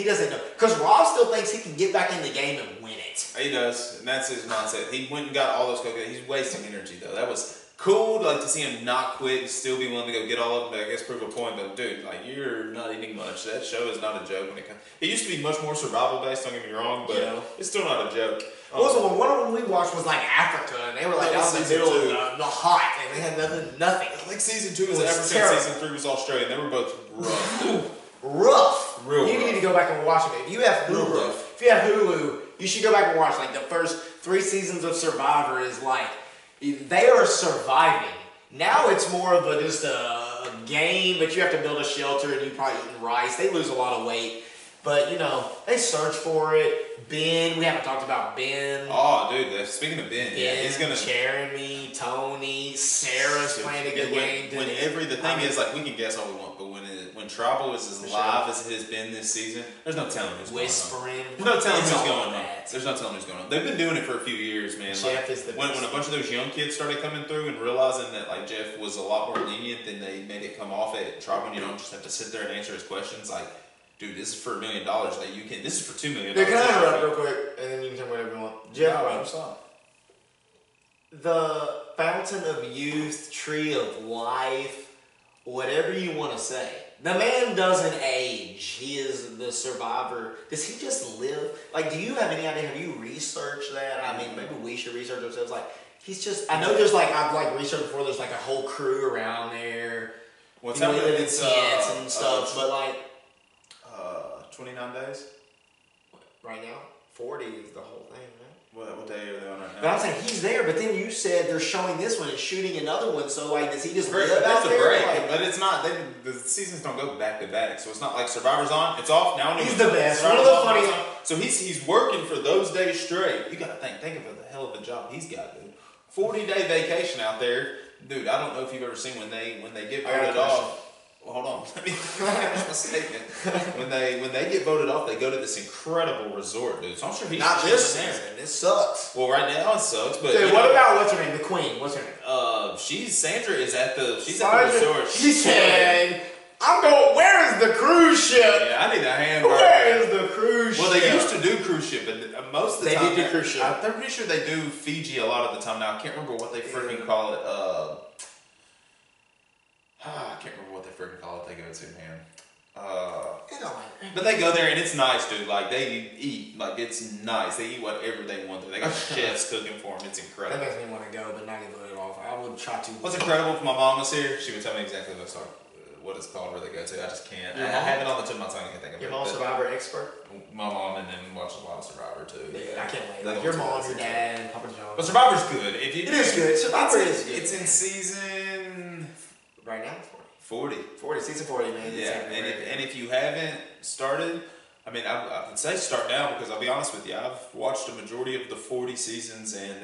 doesn't know. Because Rob still thinks he can get back in the game and win it. He does. And that's his mindset. He went and got all those cocaine. He's wasting energy, though. That was. Cool, like to see him not quit and still be willing to go get all of them. I guess prove a point, but dude, like you're not eating much. That show is not a joke when it comes. It used to be much more survival based. Don't get me wrong, but it's still not a joke. Also, one of them we watched was like Africa, and they were like out in the middle of the hot, and they had nothing. Like season 2 was Africa, season 3 was Australia. They were both rough, real. You need to go back and watch it. If you have Hulu, you should go back and watch. Like the first 3 seasons of Survivor is like. They are surviving. Now it's more of just a game, but you have to build a shelter and you're probably eating rice. They lose a lot of weight, but you know, they search for it. Ben, we haven't talked about Ben. Oh, dude, speaking of Ben, yeah, he's gonna. Jeremy, Tony, Sarah's playing a good game. The thing is, like, we can guess all we want, but when Trouble is as live as it has been this season, there's no telling who's whispering. There's no telling who's going on. There's no telling who's going on. They've been doing it for a few years, man. Jeff is the best. When a bunch of those young kids started coming through and realizing that like Jeff was a lot more lenient than they made it come off at Trouble, and you don't just have to sit there and answer his questions. Like, dude, this is for $1 million that you can. This is for $2 million. Can I interrupt real quick, and then you can tell me whatever you want. Jeff, the fountain of youth, tree of life, whatever you want to say. The man doesn't age. He is the survivor. Does he just live? Like, do you have any idea? Have you researched that? I mean, maybe we should research ourselves. Like, he's just. I know there's like I've like researched before. There's like a whole crew around there. What's happening? They live in tents and stuff, but like. 29 days. Right now, 40 is the whole thing. Right? What day are they on right now? But I'm saying he's there, but then you said they're showing this one and shooting another one. So like, does he just live out there? Break, like, but it's not. The seasons don't go back to back, so it's not like Survivor's on. It's off now. He's the best. One of the funniest. So he's working for those days straight. You gotta think of the hell of a job he's got, dude. 40-day vacation out there. Dude, I don't know if you've ever seen when they get voted off. Well, hold on. Let me finish my statement. When they get voted off, they go to this incredible resort, dude. So I'm sure he's not listening. It sucks. Well, right now it sucks. But dude, what about what's her name? The Queen. What's her name? Sandra is at the resort. She said, "I'm going. Where is the cruise ship? Yeah, I need a hamburger. Where is the cruise ship? Well, they used to do cruise ship, but most of the time they did do cruise ship. I'm pretty sure they do Fiji a lot of the time now. I can't remember what they freaking call it. I can't remember what they freaking call it. They go to, man. But they go there and it's nice, dude. Like they eat, like it's nice. They eat whatever they want. They got chefs cooking for them. It's incredible. That makes me want to go, but not get voted off. I would try to. What's incredible? If my mom was here, she would tell me exactly what it's called, where they go to. I just can't. I have it on the tip of my tongue. I can't think of it. Your mom's Survivor expert. My mom, and then watch a lot of Survivor too. Yeah, I can't wait. Like your mom, your dad, Papa John. But Survivor's good. If you it is good. Survivor is good. It's in season. Right now, 40. 40. Season 40, man. Yeah, and if you haven't started, I mean, I would say start now, because I'll be honest with you, I've watched a majority of the 40 seasons, and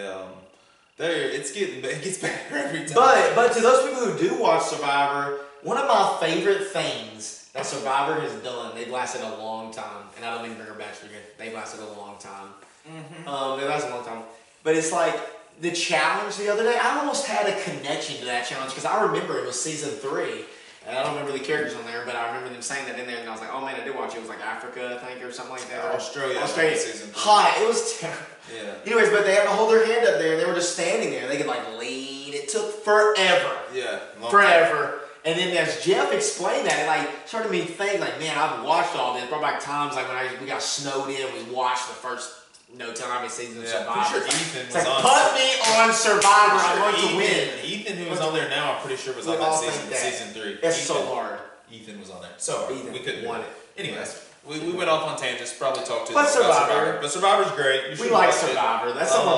it gets better every time. But to those people who do watch Survivor, one of my favorite things that Survivor has done, they've lasted a long time, and I don't even remember Bachelor again. They've lasted a long time. Mm-hmm. They've lasted a long time, but it's like. The challenge the other day, I almost had a connection to that challenge because I remember it was season 3, and I don't remember the characters on there, but I remember them saying that in there, and I was like, "Oh man, I did watch it." It was like Africa, I think, or something like that. Australia. Season 3. Hot. It was terrible. Yeah. Anyways, but they had to hold their hand up there, and they were just standing there. They could like lean. It took forever. Yeah. Forever. And then as Jeff explained that, it like started me thinking, like, man, I've watched all this. Brought back times like when we got snowed in, we watched the first. No time of season of Survivor. Pretty sure Ethan was like, on. Put me on Survivor. I want to win. Ethan, who was on there now, I'm pretty sure was on that season 3. That's Ethan, so hard. Ethan was on there. So hard. Ethan we couldn't win it. Anyways, we went off on tangents. Probably talked to us about Survivor. But Survivor's great. We like Survivor. That's something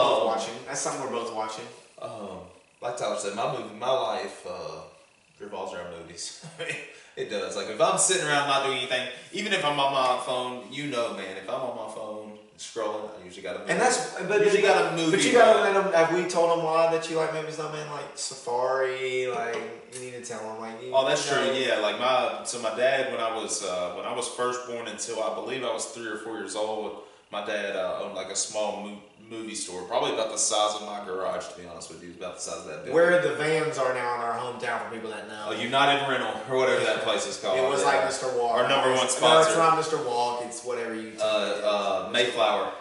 we're both watching. Like Tyler said, my life revolves around movies. It does. Like if I'm sitting around not doing anything, even if I'm on my phone, you know, man, if I'm on my phone. Scrolling, I usually got a movie. And that's, but you gotta have we told them why that you like movies though, man? Like Safari, like you need to tell them, like. Oh, that's true. Yeah, like my dad when I was first born until I believe I was 3 or 4 years old. My dad owned like a small movie store, probably about the size of my garage. To be honest with you, it was about the size of that building. Where the vans are now in our hometown for people that know. Oh, United Rental or whatever that place is called. It was like Mr. Walk. Our number one sponsor. No, it's not Mr. Walk. It's whatever you. Mayflower.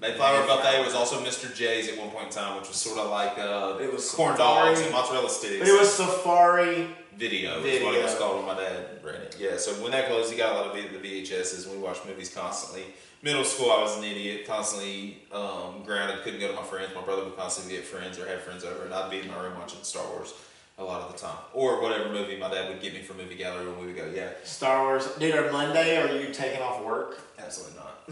Mayflower Buffet was also Mr. J's at one point in time, which was sort of like it was corn dogs and mozzarella sticks. But it was Safari Video is what it was called when my dad ran it. Yeah, so when that closed, he got a lot of the VHSs, and we watched movies constantly. Middle school, I was an idiot, constantly grounded, couldn't go to my friends. My brother would constantly be at friends or have friends over, and I'd be in my room watching Star Wars a lot of the time. Or whatever movie my dad would get me from Movie Gallery when we would go, yeah. Star Wars. Dude, on Monday, are you taking off work? Absolutely not.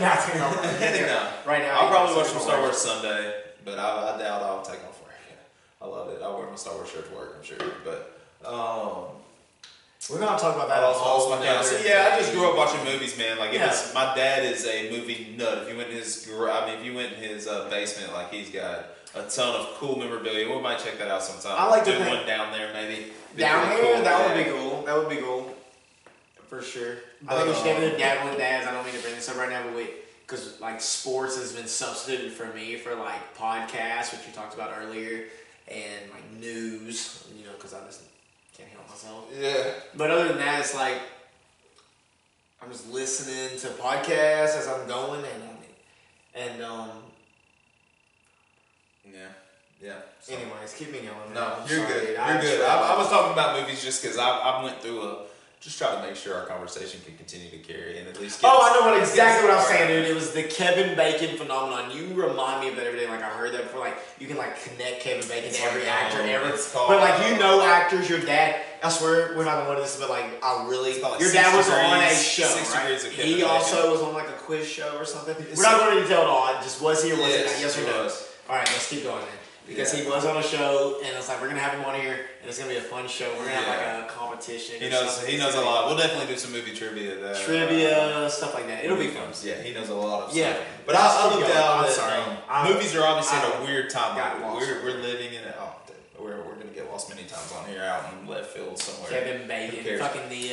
Not taking off work. No. Right now, I'll probably watch some Star Wars Sunday, but I doubt I'll take off work. Yeah. I love it. I'll wear my Star Wars shirt to work, I'm sure. But, we're gonna talk about that all the time. So yeah, I just grew up watching movies, man. Like my dad is a movie nut. If you went in his, basement, like he's got a ton of cool memorabilia. We might check that out sometime. I like to do one down there, maybe. Down here, that would be cool. That would be cool for sure. I think we should have a dad with dads. I don't mean to bring this up right now, but because like sports has been substituted for me for like podcasts, which you talked about earlier, and like news. You know, because I just. Can't help myself. Yeah. But other than that, it's like I'm just listening to podcasts as I'm going, yeah. So. Anyways, keep me going. No, you're good. You're good. I was talking about movies just because I went through just try to make sure our conversation can continue to carry and at least. I know exactly what I was saying, dude. It was the Kevin Bacon phenomenon. You remind me of that every day. Like I heard that before. Like you can like connect Kevin Bacon to every actor, but like you know actors. Your dad. I swear we're not going to this, but like I really. Like your dad was on a show, right? He also was on like a quiz show or something. We're not going to detail it all. Just was he or wasn't? Yes or no? All right, let's keep going. Then. Because he was on a show, and it's like we're gonna have him on here, and it's gonna be a fun show. We're gonna have like a competition. He knows a lot. We'll definitely do some movie trivia, stuff like that. It'll be fun. Yeah, he knows a lot of stuff. Yeah, but I looked out. Movies are obviously at a weird time. We're living in it. Oh, dude, we're gonna get out in left field somewhere. Kevin Bacon, fucking the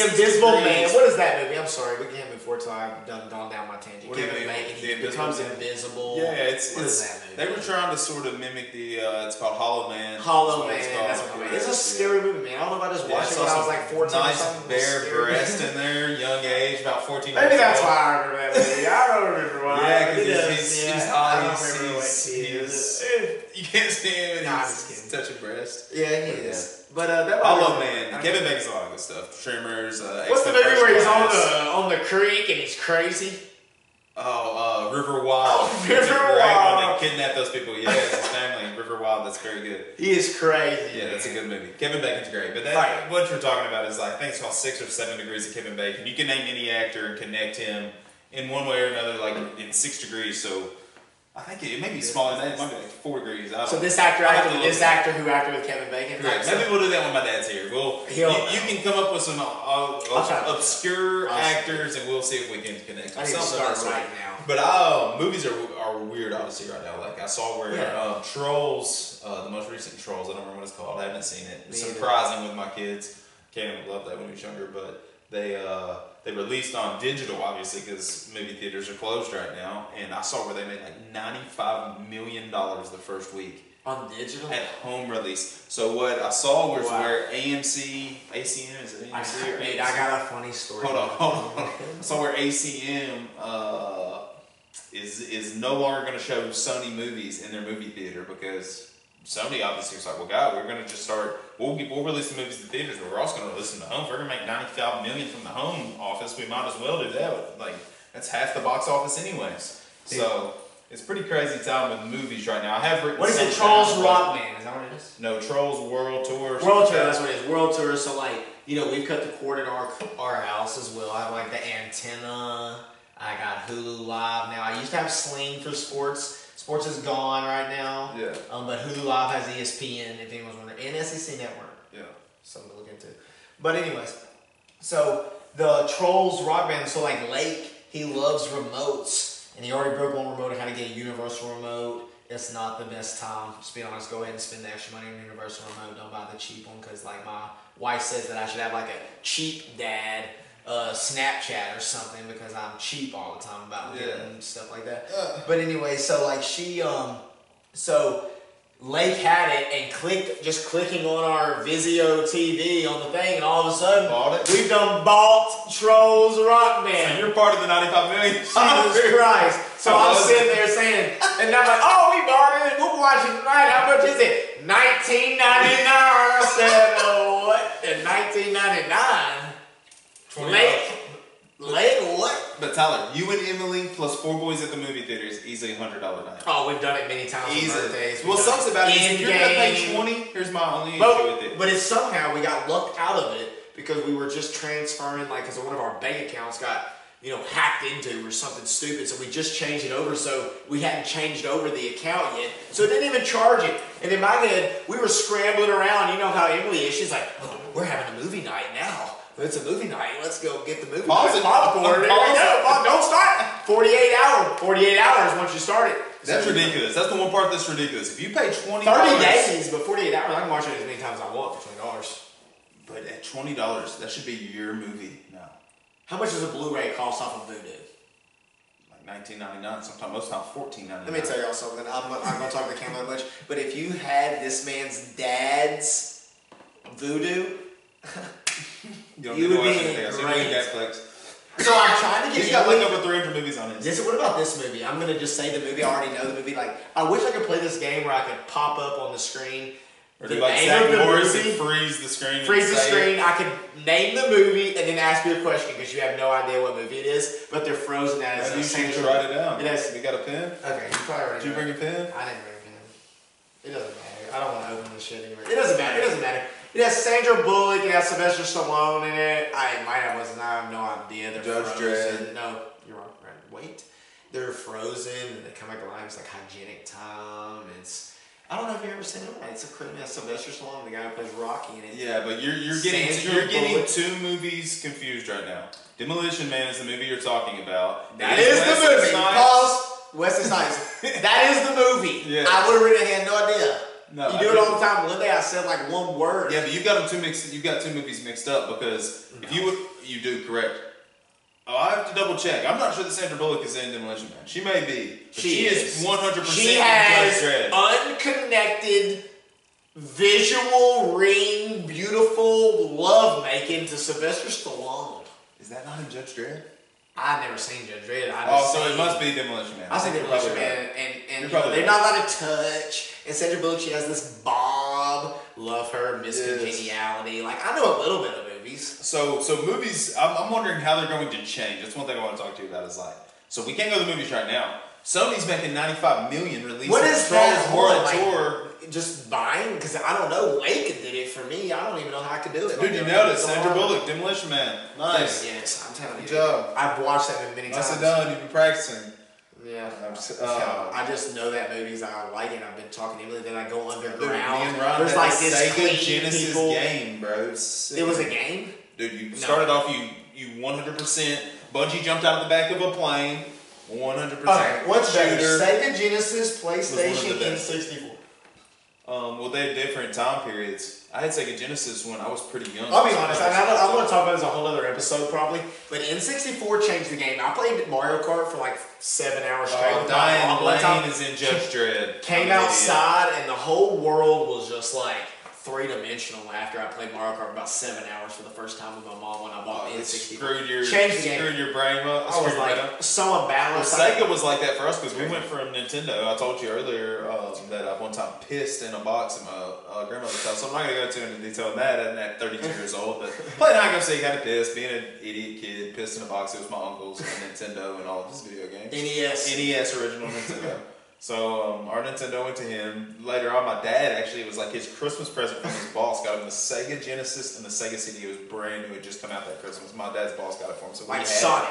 Invisible Man. What is that movie? I'm sorry, we can't move forward till I've gone down my tangent. What Kevin Bacon, he becomes invisible. Yeah, what is that movie? They were trying to sort of mimic the. It's called Hollow Man. Hollow Man. That's what I mean. It's a scary movie, man. I don't know if I just watched it when I was like 14. Nice bare breast in there, young age, about 14. Maybe that's why I remember that movie. I don't remember why. Yeah, because he's obviously. You can't see him and he's touching breast. Yeah, he is. But that Hollow Man. Kevin Bacon's a lot of good stuff. Trimmers. What's the movie where he's on the creek and he's crazy? Oh, River Wild. River Wild. They kidnap those people. Yeah, it's his family. River Wild. That's very good. He is crazy. Yeah, that's a good movie. Kevin Bacon's great. But that what you're talking about is like I think it's called 6 or 7 Degrees of Kevin Bacon. You can name any actor and connect him in one way or another, like in 6 degrees. So. I think it may be smaller than that. It might be like 4 degrees. So this actor acted with this actor who acted with Kevin Bacon? Correct. Maybe we'll do that when my dad's here. Well, you can come up with some obscure actors and we'll see if we can connect. I need to start right now. But movies are weird, obviously, right now. Like I saw where Trolls, the most recent Trolls, I don't remember what it's called. I haven't seen it. It's surprising with my kids. Cameron would love that when he was younger, but they released on digital, obviously, because movie theaters are closed right now. And I saw where they made like $95 million the first week. On digital? At home release. So what I saw was where AMC, ACM, is it AMC or AMC? Dude, I got a funny story. Hold on. I saw where ACM is no longer going to show Sony movies in their movie theater because... Sony obviously was like, well, God, we're going to just start, we'll release the movies in the theaters, but we're also going to release them to home. If we're going to make $95 million from the home office, we might as well do that. Like, that's half the box office anyways. Dude. So, it's pretty crazy time with movies right now. I have written Trolls Rock Man? Is that what it is? No, Trolls World Tour. World Tour, that's what it is. World Tour, so like, you know, we've cut the cord in our house as well. I have like the antenna. I got Hulu Live now. I used to have Sling for sports. Sports is gone right now. Yeah. But Hulu Live has ESPN, if anyone's wondering, and SEC Network. Yeah. Something to look into. But anyways, so the Trolls Rock Band. So like Lake, he loves remotes, and he already broke one remote and had to get a Universal remote. It's not the best time. Just be honest. Go ahead and spend the extra money on a Universal remote. Don't buy the cheap one because like my wife says that I should have like a cheap dad. Snapchat or something because I'm cheap all the time about getting stuff like that. But anyway, so like she, so Lake had it and clicking on our Vizio TV on the thing, and all of a sudden we've done bought Trolls Rock Band. So you're part of the 95 million. Jesus Christ! So I'm sitting there saying, and I'm like, oh, we bought it. We'll watch it tonight. How much is it? $19.99. I said, oh, what? And $19.99. Late what? But Tyler, you and Emily plus 4 boys at the movie theater is easily $100 night. Oh, we've done it many times. Easily. Well, sucks about it is if you're gonna pay 20. Here's my only issue with it. But it's somehow we got lucked out of it because we were just transferring, like, because one of our bank accounts got hacked into or something stupid. So we just changed it over. So we hadn't changed over the account yet. So it didn't even charge it. And in my head, we were scrambling around. You know how Emily is. She's like, oh, we're having a movie night now. It's a movie night. Let's go get the movie. Pause it. Popcorn. No, don't start. 48 hours once you start it. That's ridiculous. That's the one part that's ridiculous. If you pay $20. 30 days, but 48 hours. I can watch it as many times as I want for $20. But at $20, that should be your movie now. How much does a Blu-ray cost off of Vudu? Like $19.99. Sometimes most times $14.99. Let me tell y'all something. I'm going to talk to the camera much. But if you had this man's dad's Vudu... You would be great. So Netflix. So I'm trying to get. He's got like over 300 movies on his. What about this movie? I'm gonna just say the movie. I already know the movie. Like I wish I could play this game where I could pop up on the screen. Or do like Zach Morris and freeze the screen. Freeze the screen. I could name the movie and then ask you a question because you have no idea what movie it is, but they're frozen at it. You should write it down. You got a pen? Okay, you probably already. Did you bring a pen? I didn't bring a pen. It doesn't matter. I don't want to open this shit anymore. It doesn't matter. It doesn't matter. It has Sandra Bullock, it has Sylvester Stallone in it. I have no idea. They're Judge Dredd. No, you're wrong. Right. Wait. They're frozen and they come back alive. It's like hygienic time. It's I don't know if you've ever seen it. It's a criminal. Sylvester Stallone, the guy who plays Rocky in it. Yeah, but you're getting two movies confused right now. Demolition Man is the movie you're talking about. That is the movie. Pause. Wesley Snipes. That is the movie. Yes. I would have really had no idea. No, you do it all the time. One day I said like one word. Yeah, but you got them two mixed. You got two movies mixed up because if you do correct. Oh, I have to double check. I'm not sure that Sandra Bullock is in Demolition Man. She may be. But she is 100%. She has unconnected visual ring, beautiful love making to Sylvester Stallone. Is that not in Judge Dredd? I've never seen Judge Dredd. So it must be Demolition Man. I've seen Demolition Man, and they're not allowed to touch. And Sandra Bullock, she has this bob. Love her, miscongeniality. Yes. Like I know a little bit of movies. So movies. I'm wondering how they're going to change. That's one thing I want to talk to you about. Is like, so we can't go to the movies right now. Sony's making 95 million releases. What is that world tour? Just buying, because I don't know. Lincoln did it for me. I don't even know how I could do it. Dude, you noticed Sandra Bullock, Demolition Man. Nice. Yes, I'm telling you. Good job. I've watched that many times. Done. You've been practicing. Yeah. I just know that movies I like, and I've been talking to Emily. Then I go underground. There's like this Sega Genesis game, bro. It was a game. Dude, you started off. You 100% bungee jumped out of the back of a plane. 100%. What's better, Sega Genesis, PlayStation, and N64? Well, they have different time periods. I had Sega Genesis when I was pretty young. I'll be honest, I want to talk about this a whole other episode probably, but N64 changed the game. I played Mario Kart for like 7 hours straight. Diane Lane is in Judge Dredd. Came outside and the whole world was just like three-dimensional after I played Mario Kart about 7 hours for the first time with my mom when I bought the N64. Screwed your brain up. I was like so unbalanced. Well, Sega was like that for us because we went from Nintendo. I told you earlier that I one time pissed in a box at my grandmother's house. So I'm not going to go too into detail on that. I'm at 32 years old. But playing Hot Go Sega, had a piss. Being an idiot kid, pissed in a box. It was my uncle's and Nintendo and all of his video games. NES original Nintendo. So our Nintendo went to him. Later on, my dad actually, it was like his Christmas present from his boss, got him the Sega Genesis and the Sega CD. It was brand new. It had just come out that Christmas. My dad's boss got it for him. So we had Sonic.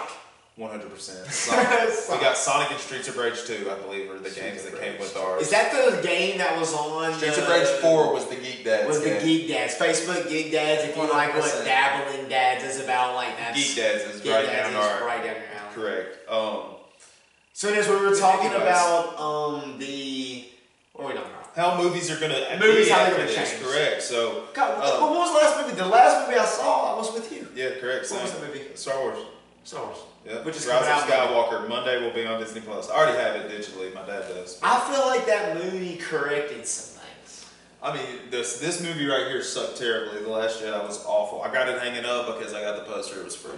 100%. Sonic. We got Sonic and Streets of Rage 2, I believe, are the games that came with ours. Is that the game that was on? Streets of Rage 4 was the Geek Dads. Was the Geek Dads. Facebook Geek Dads. If you like what Dabbling Dads is about, like that. Geek Dads is right down your alley. Correct. So as we were talking about what are we talking about? How movies are gonna change. Correct. So what was the last movie? The last movie I saw, I was with you. Yeah, correct. What was the movie? Star Wars. Star Wars. Yeah. Which is Rise of Skywalker. Monday will be on Disney Plus. I already have it digitally. My dad does. I feel like that movie corrected some things. I mean, this movie right here sucked terribly. The Last Jedi was awful. I got it hanging up because I got the poster. It was free.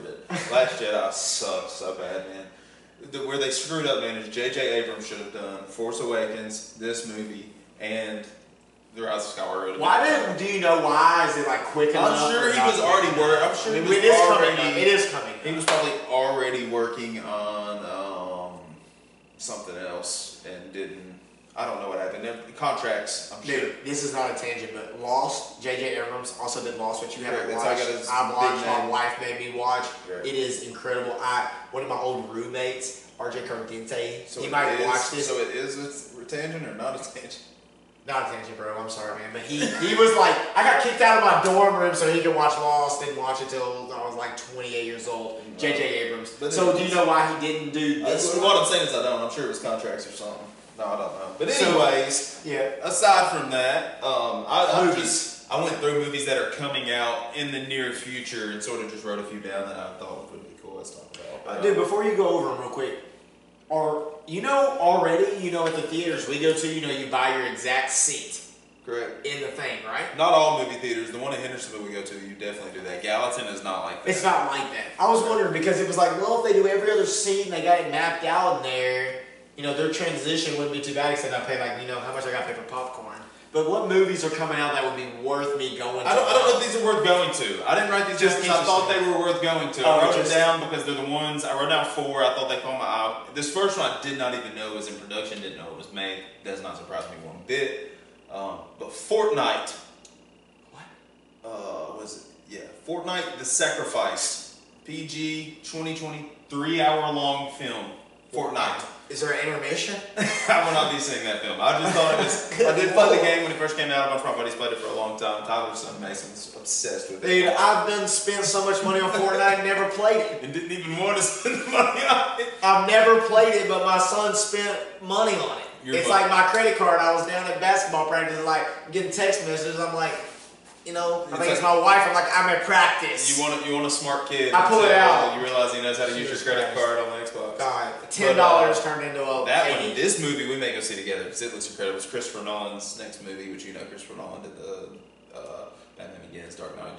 Last Jedi sucked so bad, man. Where they screwed up, man, is J.J. Abrams should have done Force Awakens, this movie, and The Rise of Skywalker. Do you know why? Is it like quick enough? I'm sure he was already working. I'm sure it is coming. He was probably already working on something else and didn't. I don't know what happened. Contracts. I'm sure. Dude, this is not a tangent, but Lost. J.J. Abrams also did Lost, which you haven't watched. I've watched. My wife made me watch. Correct. It is incredible. One of my old roommates, R.J. Carpentier, he might watch this. So it is a tangent or not a tangent? Not a tangent, bro. I'm sorry, man. But he was like, I got kicked out of my dorm room so he could watch Lost. Didn't watch it till I was like 28 years old. J.J. Abrams. So do you know why he didn't do this? What I'm saying is I don't. I'm sure it was contracts or something. No, I don't know. But anyways, aside from that, I went through movies that are coming out in the near future and sort of just wrote a few down that I thought would be cool. Let's talk about. Dude, before you go over them real quick, at the theaters we go to, you buy your exact seat. Correct. In the thing, right? Not all movie theaters. The one in Hendersonville we go to, you definitely do that. Gallatin is not like that. It's not like that. I was wondering because it was like, well, if they do every other seat and they got it mapped out in there, their transition wouldn't be too bad except I pay like, how much I got to pay for popcorn. But what movies are coming out that would be worth me going to? I don't know if these are worth going to. I didn't write these just because I thought they were worth going to. I wrote them down because they're the ones. I wrote down four. I thought they caught my eye. This first one I did not even know was in production. Didn't know it was made. Does not surprise me one bit. But Fortnite. What? Was it? Yeah. Fortnite The Sacrifice. PG 2020 3-hour-long film. Fortnite. Is there an intermission? I will not be seeing that film. I just thought it was... I did play the game when it first came out. A bunch of my buddies played it for a long time. Tyler's son Mason's obsessed with it. Dude, I've been spent so much money on Fortnite and never played it. And didn't even want to spend the money on it. I've never played it, but my son spent money on it. It's like my credit card. I was down at basketball practice, like getting text messages. I'm like, you know, I think it's my wife. I'm like, I'm at practice. You want a smart kid. I pull it out. You realize he knows how to use your credit card on the Xbox. God, $10 turned into a that one. This movie we may go see together because it looks incredible. It's Christopher Nolan's next movie, which you know Christopher Nolan did the Batman Begins, Dark Knight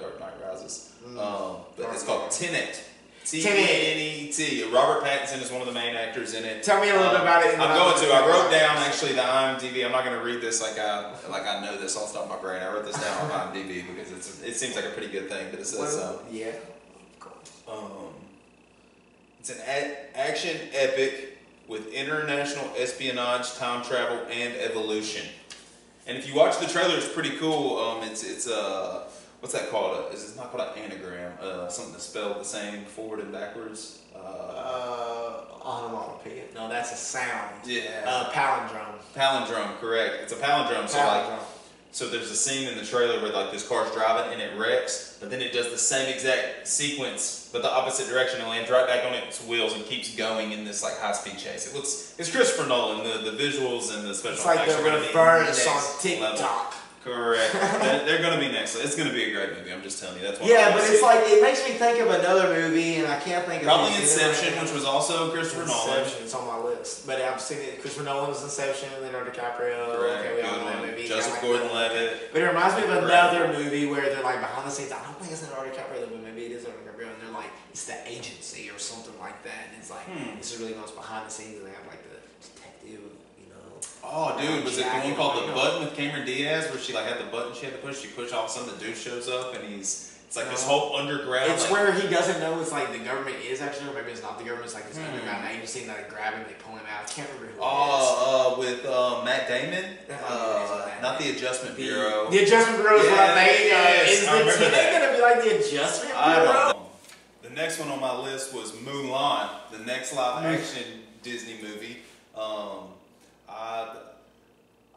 Rises. But it's called Tenet. T-E-N-E-T. Robert Pattinson is one of the main actors in it. Tell me a little bit about it. I wrote down actually the IMDb. I'm not going to read this like I know this off the top of my brain. I wrote this down on IMDb because it seems like a pretty good thing. But it says it's an action epic with international espionage, time travel, and evolution. And if you watch the trailer, it's pretty cool. It's what's that called? It's not called an anagram. Something that's spelled the same forward and backwards. Onomatopoeia. No, that's a sound. Yeah. Palindrome. Palindrome, correct. It's a palindrome. So there's a scene in the trailer where like this car's driving and it wrecks, but then it does the same exact sequence but the opposite direction and lands right back on its wheels and keeps going in this like high speed chase. It's Christopher Nolan. The visuals and the special effects are going to be next on TikTok. Level. Correct. They're going to be next. It's going to be a great movie. I'm just telling you. That's why. Yeah, but it's like it makes me think of another movie, and I can't think of. Probably Inception, which was also Christopher Nolan. It's on my list, but I've seen it. Christopher Nolan was Inception. Leonardo DiCaprio. Correct. Okay, we all know that movie. Joseph Gordon-Levitt. But it reminds me of another movie where they're like behind the scenes. I don't think it's Leonardo DiCaprio, but maybe it is Leonardo DiCaprio, and they're like it's the agency or something like that. And it's like this is really what's behind the scenes, and they have like the detective. Oh, dude, was it the one called The Button with Cameron Diaz where she like had the button she had to push? You push all of a sudden the dude shows up and it's like this whole underground. It's like, where he doesn't know it's like the government is actually, or maybe it's not the government, it's like this underground agency and they grab him, they pull him out. I can't remember who it is. With Matt Damon? Not The Adjustment Bureau. The Adjustment Bureau is what I made. Is the team going to be like The Adjustment Bureau? I don't know. The next one on my list was Mulan, the next live action Disney movie.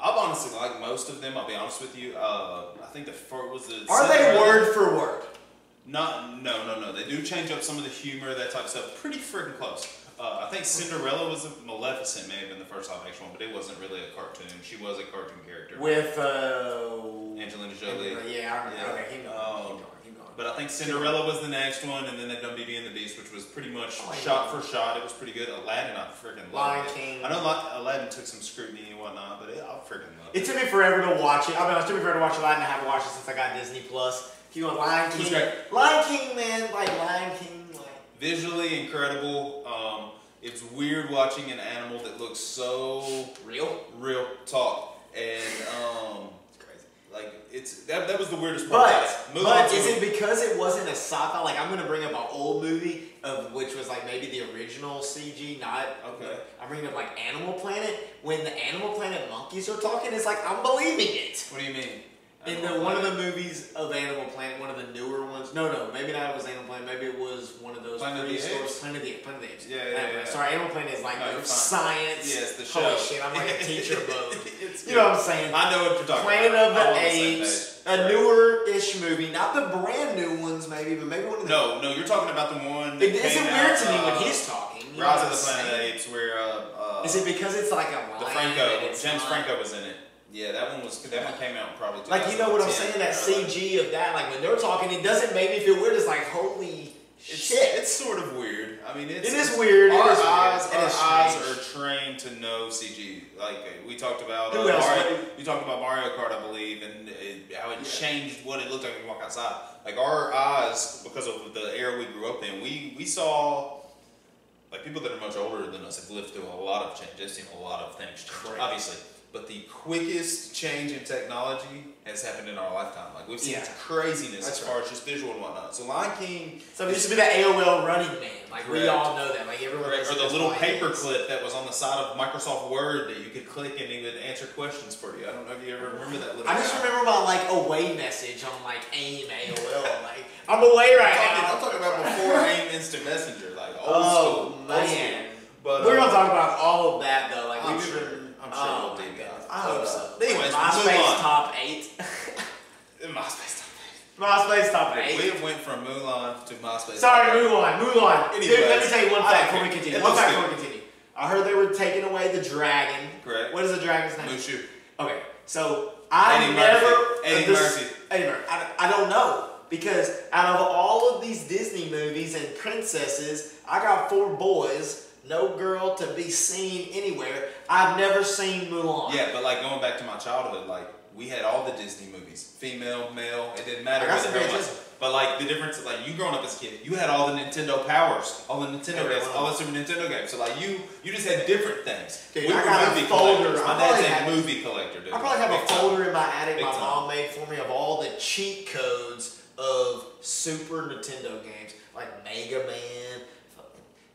I've honestly liked most of them. I'll be honest with you. I think the first was the. Are they word for word? No. They do change up some of the humor, that type of stuff. Pretty freaking close. I think Cinderella was Maleficent may have been the first live action one, but it wasn't really a cartoon. She was a cartoon character with Angelina Jolie. Yeah, I remember. Okay, keep going. But I think Cinderella was the next one, and then they've done Beauty and the Beast, which was pretty much shot for shot. It was pretty good. Aladdin, I freaking loved it. Lion King. I know Aladdin took some scrutiny and whatnot, but I freaking loved it. It took me forever to watch it. I mean, it took me forever to watch Aladdin. I haven't watched it since I got Disney Plus. Keep going, Lion King. Lion King, man. Visually incredible. It's weird watching an animal that looks so real talk and. Like that was the weirdest part. But is it because it wasn't a sci-fi? Like I'm gonna bring up an old movie of which was like maybe the original CG, I'm bringing up like Animal Planet. When the Animal Planet monkeys are talking, it's like I'm believing it. What do you mean? One of the movies of Animal Planet, one of the newer ones. No, maybe not. It was Animal Planet. Maybe it was one of those prehistoric Planet of the Apes. Yeah. Sorry, Animal Planet is like science. Yes, the show. Holy shit, I'm like a teacher mode. You know what I'm saying? I know what you're talking about. Planet of the Apes, a newer-ish movie, not the brand new ones, maybe, but maybe one of the. No, you're talking about the one. It's weird to me when he's talking. Rise of the Planet of the Apes, where is it because it's like a lion? James Franco was in it. Yeah, that one came out probably. Like you know what I'm saying? That CG of that, like when they're talking, it doesn't make me feel weird. It's like holy shit. It's sort of weird. I mean, it is weird. Our eyes are trained to know CG. Like we talked about. You talked about Mario Kart, I believe, and how it changed what it looked like when we walk outside. Like our eyes, because of the era we grew up in, we saw. Like people that are much older than us have lived through a lot of change. They've seen a lot of things change, obviously. But the quickest change in technology has happened in our lifetime. Like we've seen craziness as far as just visual and whatnot. So Lion King. So it used to be that AOL Running Man. Like we all know that. Like everyone. Or the little paper clip that was on the side of Microsoft Word that you could click and it would answer questions for you. I don't know if you ever remember that little. I just remember my like away message on like AIM AOL. Like I'm away right now. I'm talking about before AIM Instant Messenger. Like old school. But we're gonna talk about all of that though. Like I'm sure we'll do that. I hope so. Anyways, MySpace top 8. MySpace top 8. We went from Mulan to MySpace. Sorry, Mulan. Anyways, dude, let me tell you one fact before we continue. I heard they were taking away the dragon. Correct. What is the dragon's name? Mushu. Okay, so Eddie Murphy. I don't know, because out of all of these Disney movies and princesses, I got 4 boys. No girl to be seen anywhere. I've never seen Mulan. Yeah, but like going back to my childhood, like we had all the Disney movies. Female, male, it didn't matter what the hell was. But like the difference is like you growing up as a kid, you had all the Nintendo powers, all the Nintendo games, all the Super Nintendo games. So like you just had different things. Dude, we were movie collectors. My dad's a movie collector, dude. I probably have a folder in my attic my mom made for me of all the cheat codes of Super Nintendo games, like Mega Man.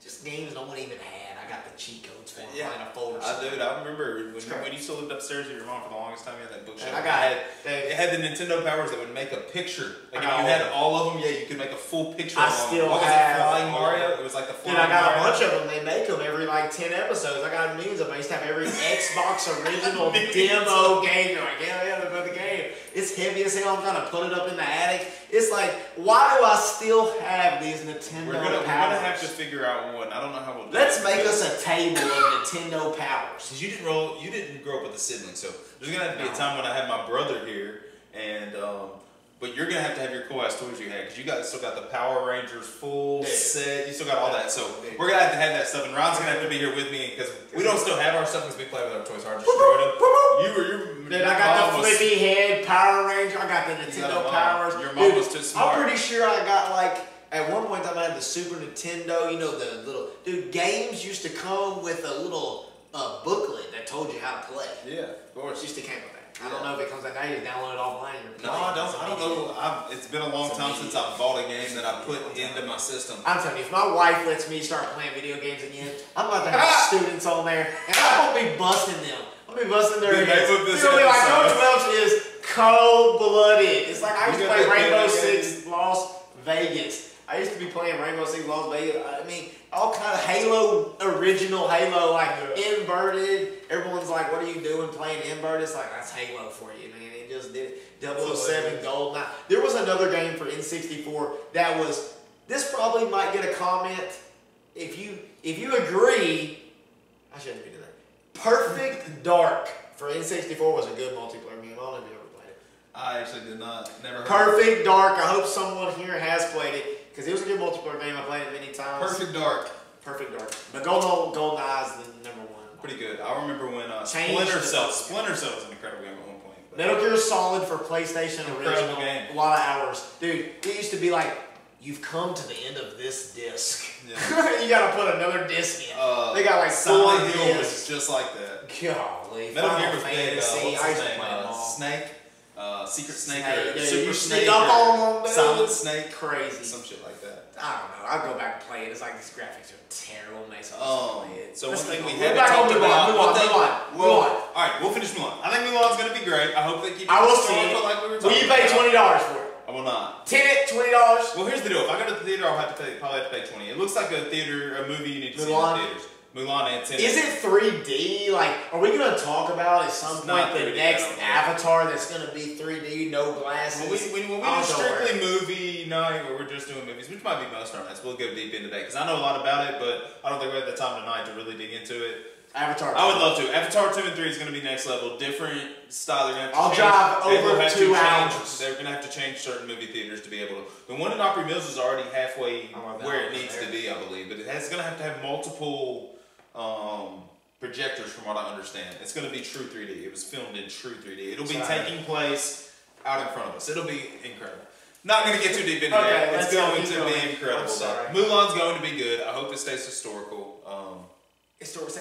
Just games no one even had. I got the cheat codes for them. Yeah, in a folder. I remember when you still lived upstairs with your mom for the longest time. You had that bookshelf. And I got it. It had the Nintendo powers that would make a picture. Like if you had all of them, yeah, you could make a full picture. I still had Flying Mario. It was like the Flying Mario. And I got a bunch of them. They make them every like 10 episodes. I got memes of them. I used to have every Xbox original demo game. You're like, yeah, another game. It's heavy as hell. I'm trying to put it up in the attic. It's like, why do I still have these Nintendo powers? We're gonna have to figure out one. I don't know how we'll do it. Let's make us a table of Nintendo powers. Cause you didn't grow up with a sibling, so there's gonna have to be a time when I have my brother here, and but you're gonna have to have your cool ass toys you had, cause you still got the Power Rangers full set. You still got all that, so we're gonna have to have that stuff. And Ron's gonna have to be here with me, cause we don't still have our stuff because we play with our toys hard. Dude, I got the flippy head Power Ranger. I got the Nintendo powers. Your mom was too smart. I'm pretty sure I got like at one point I had the Super Nintendo. You know the little games used to come with a little booklet that told you how to play. Yeah, of course. Used to came with that. I don't know if it comes out now. You just download it offline. No, I don't know. It's been a long time since I bought a game that I put into my system. I'm telling you, if my wife lets me start playing video games again, I'm about to have students on there, and I'm gonna be busting them. I'll be busting their heads. Really, like, Coach Welch is cold-blooded. It's like I used to play Rainbow Six Las Vegas. I used to be playing Rainbow Six Las Vegas. I mean, all kind of Halo, original Halo, like inverted. Everyone's like, what are you doing playing inverted? It's like, that's Halo for you, man. It just did it. 007 Gold. Now, there was another game for N64 that was, this probably might get a comment. If you agree, I shouldn't be doing that. Perfect Dark for N64 was a good multiplayer game. I don't know if you ever played it. I actually did not. Never heard Perfect of Dark. I hope someone here has played it because it was a good multiplayer game. I played it many times. Perfect Dark. Perfect Dark. But GoldenEye is the #1. Pretty good. I remember when Splinter Cell was an incredible game at one point. Metal Gear Solid for PlayStation original game. A lot of hours. Dude, it used to be like, you've come to the end of this disc. Yeah. You gotta put another disc in. They got like Silent Hill was just like that. Golly. Metal Gear was big. Snake. Secret Snake. Super Snake. Silent Snake. Crazy. Some shit like that. I don't know. I'll go back and play it. It's like these graphics are terrible. So one thing we haven't talked about. Mulan. Alright, we'll finish Mulan. I think Mulan's gonna be great. I hope they keep it. I will see it. Will you pay $20 for it? I will not. Ticket, $20. Well, here's the deal. If I go to the theater, I'll have to pay $20. It looks like a movie you need to see in the theaters. Mulan and Tenet. Is it 3D? Like, are we gonna talk about at some point the next Avatar that's gonna be 3D, no glasses? When we do strictly movie night, where we're just doing movies, which might be most of us, we'll go deep into that because I know a lot about it, but I don't think we have the time tonight to really dig into it. Avatar 2. I would love to. Avatar 2 and 3 is going to be next level. Different style. They're going to have to change. They're going to have to change certain movie theaters to be able to. The one in Opry Mills is already halfway where it needs to be, I believe. But it's going to have multiple projectors from what I understand. It's going to be true 3D. It was filmed in true 3D. It'll be taking place out in front of us. It'll be incredible. Not going to get too deep into that. It's going to be incredible. Mulan's going to be good. I hope it stays historical.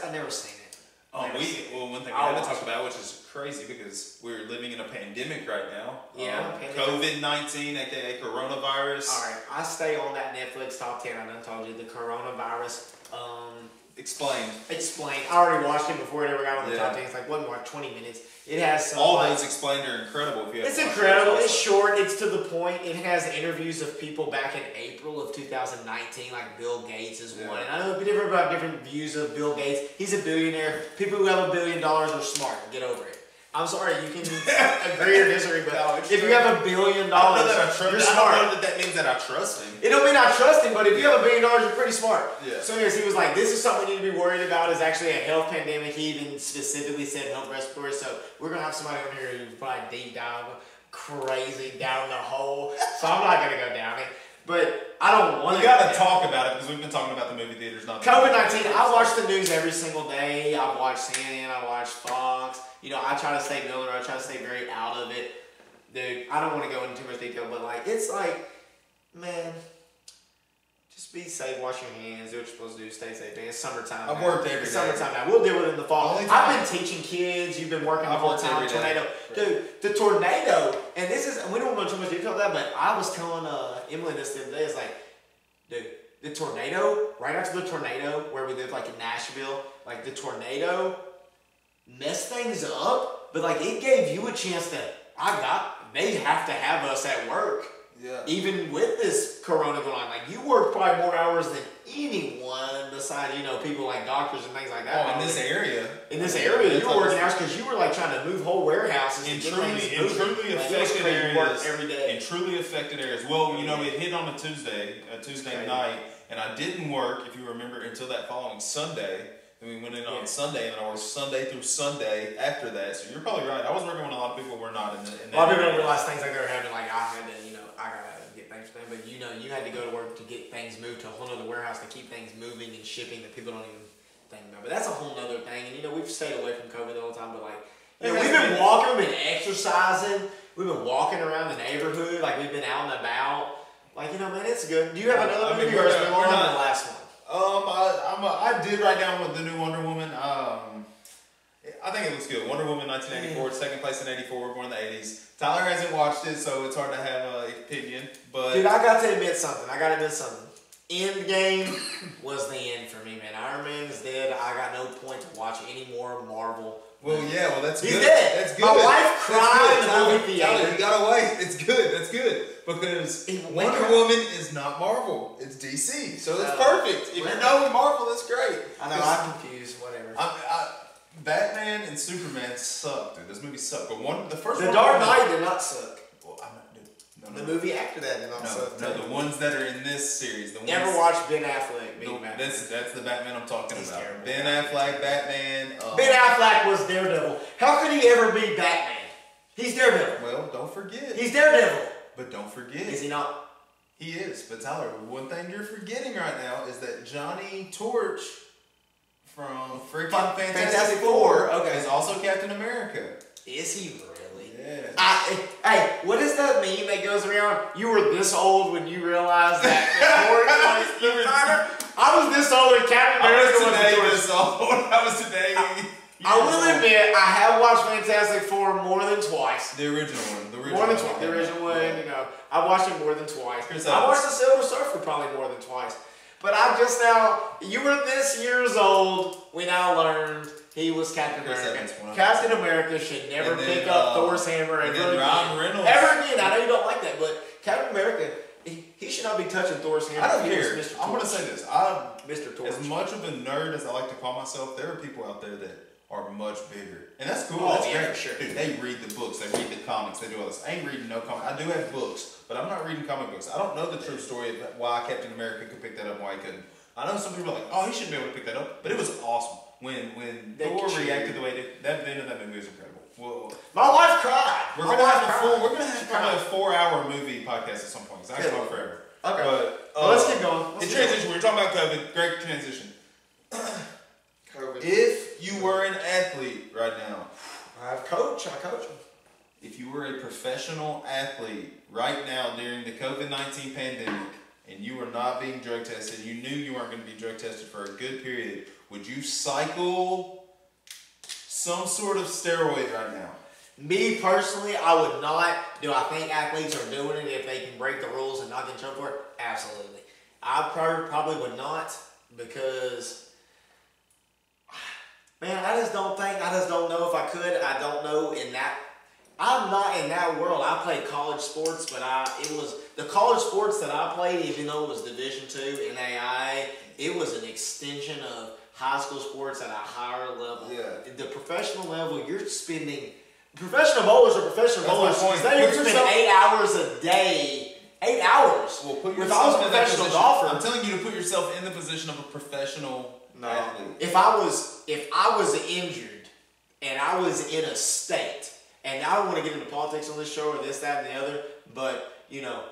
I've never seen it. One thing we haven't talked about, which is crazy because we're living in a pandemic right now. Yeah, COVID-19, aka coronavirus. All right, I stay on that Netflix top 10. I done told you the coronavirus. Explained. I already watched it before it ever got on the top 10. It's like what more, 20 minutes. It has some, all those explained are incredible. If you it's incredible. It's short. It's to the point. It has interviews of people back in April of 2019, like Bill Gates is one. And I know people have different views of Bill Gates. He's a billionaire. People who have $1 billion are smart. Get over it. I'm sorry, you can agree or disagree, but no, if you have $1 billion, you're smart. I don't know that means that I trust him. It don't mean I trust him, but if you have $1 billion, you're pretty smart. Yeah. So anyways, he was like, this is something we need to be worried about is actually a health pandemic. He even specifically said health respiratory, so we're going to have somebody over here who's probably deep dive crazy down the hole. So I'm not going to go down it. But I don't want to. We gotta talk about it because we've been talking about the movie theaters. COVID-19. I watch the news every single day. I watch CNN. I watch Fox. You know, I try to stay Miller. I try to stay very out of it, dude. I don't want to go into too much detail, but like, it's like, man, just be safe. Wash your hands. Do what you're supposed to do. Stay safe, man. It's summertime. I've worked every day. It's summertime now. We'll deal with it in the fall. I've been teaching kids. You've been working the whole time. Tornado, dude. The tornado, and this is. We don't want to go into too much detail about that, but I was telling Emily this the other day. It's like, dude, the tornado. Right after the tornado, where we live, like in Nashville, like the tornado messed things up, but like it gave you a chance that they have to have us at work. Yeah. Even with this corona going on, like you work probably more hours than anyone besides, you know, people like doctors and things like that. Oh, in this area. In this area, you were working hours because you were like trying to move whole warehouses. In truly affected areas. Every day. In truly affected areas. Well, you know, it hit on a Tuesday night, and I didn't work, if you remember, until that following Sunday. And we went in on Sunday, and I was Sunday through Sunday after that. So you're probably right. I was working when a lot of people were not. A lot of people don't realize things like that are happening. Like, I had to, you know, I gotta get things done. But, you know, you had to go to work to get things moved to a whole other warehouse to keep things moving and shipping that people don't even think about. But that's a whole other thing. And, you know, we've stayed away from COVID the whole time. But, like, you know, we've been walking, we've been exercising. We've been walking around the neighborhood. Like, we've been out and about. Like, you know, man, it's good. Do you have another movie or is Mulan the last one? I did right now with the new Wonder Woman. I think it looks good. Wonder Woman 1984, second place in 84, born in the 80s. Tyler hasn't watched it, so it's hard to have an opinion. But dude, I gotta admit something. Endgame was the end for me, man. Iron Man is dead. I got no point to watch any more Marvel. Well, yeah, well, that's good. He's dead. That's good. My wife cried in the movie theater. You got away. It's good. That's good. Because Wonder Woman is not Marvel. It's DC. So that's perfect. If you know Marvel, that's great. I know. I'm confused. Whatever. Batman and Superman suck, dude. Those movies suck. But the Dark Knight did not suck. Well, I'm not. The movie after that did not suck. No, the ones that are in this series. Never watched Ben Affleck being Batman. That's the Batman I'm talking about. Terrible. Ben Affleck, Batman. Ben Affleck was Daredevil. How could he ever be Batman? He's Daredevil. Well, don't forget. He's Daredevil. But don't forget. Is he not? He is. But Tyler, one thing you're forgetting right now is that Johnny Torch from freaking Fantastic Four is also Captain America. Is he really? Yeah. Hey, what is that meme that goes around? You were this old when you realized that. I was this old when Captain America was this old. I was today. I will admit, I have watched Fantastic Four more than twice. The original one. The original one, you know. I watched it more than twice. I watched The Silver Surfer probably more than twice. But I just now, you were this years old when I learned he was Captain America. Captain America should never pick up Thor's hammer ever again. I know you don't like that, but Captain America, he should not be touching Thor's hammer. I don't care. I'm going to say this. Mr. Torch. As much of a nerd as I like to call myself, there are people out there that are much bigger. And that's cool. Oh, that's great. Sure. Dude, they read the books. They read the comics. They do all this. I ain't reading no comics. I do have books, but I'm not reading comic books. I don't know the true story of why Captain America could pick that up and why he couldn't. I know some people are like, oh, he shouldn't be able to pick that up. But it was awesome. When Thor reacted the way that end of that movie was incredible. Whoa. My wife cried. We're going to have probably a 4-hour movie podcast at some point. Because I can talk forever. Okay. But, well, let's keep going. Let's transition. We were talking about COVID. Great transition. COVID. If you were an athlete right now, I coach. If you were a professional athlete right now during the COVID-19 pandemic and you were not being drug tested, you knew you weren't going to be drug tested for a good period, would you cycle some sort of steroid right now? Me personally, I would not. Do I think athletes are doing it if they can break the rules and not get in trouble for it? Absolutely. I probably would not because, man, I just don't know if I could. I don't know I'm not in that world. I played college sports, but it was the college sports that I played, even though it was Division II and NAIA, it was an extension of high school sports at a higher level. Yeah. The professional level, you're spending Professional bowlers are professional bowlers. They spend 8 hours a day. 8 hours. Well, put yourself in that position. I'm telling you to put yourself in the position of a professional athlete. If I was injured and I was in a state, and I don't want to get into politics on this show or this, that, and the other, but you know,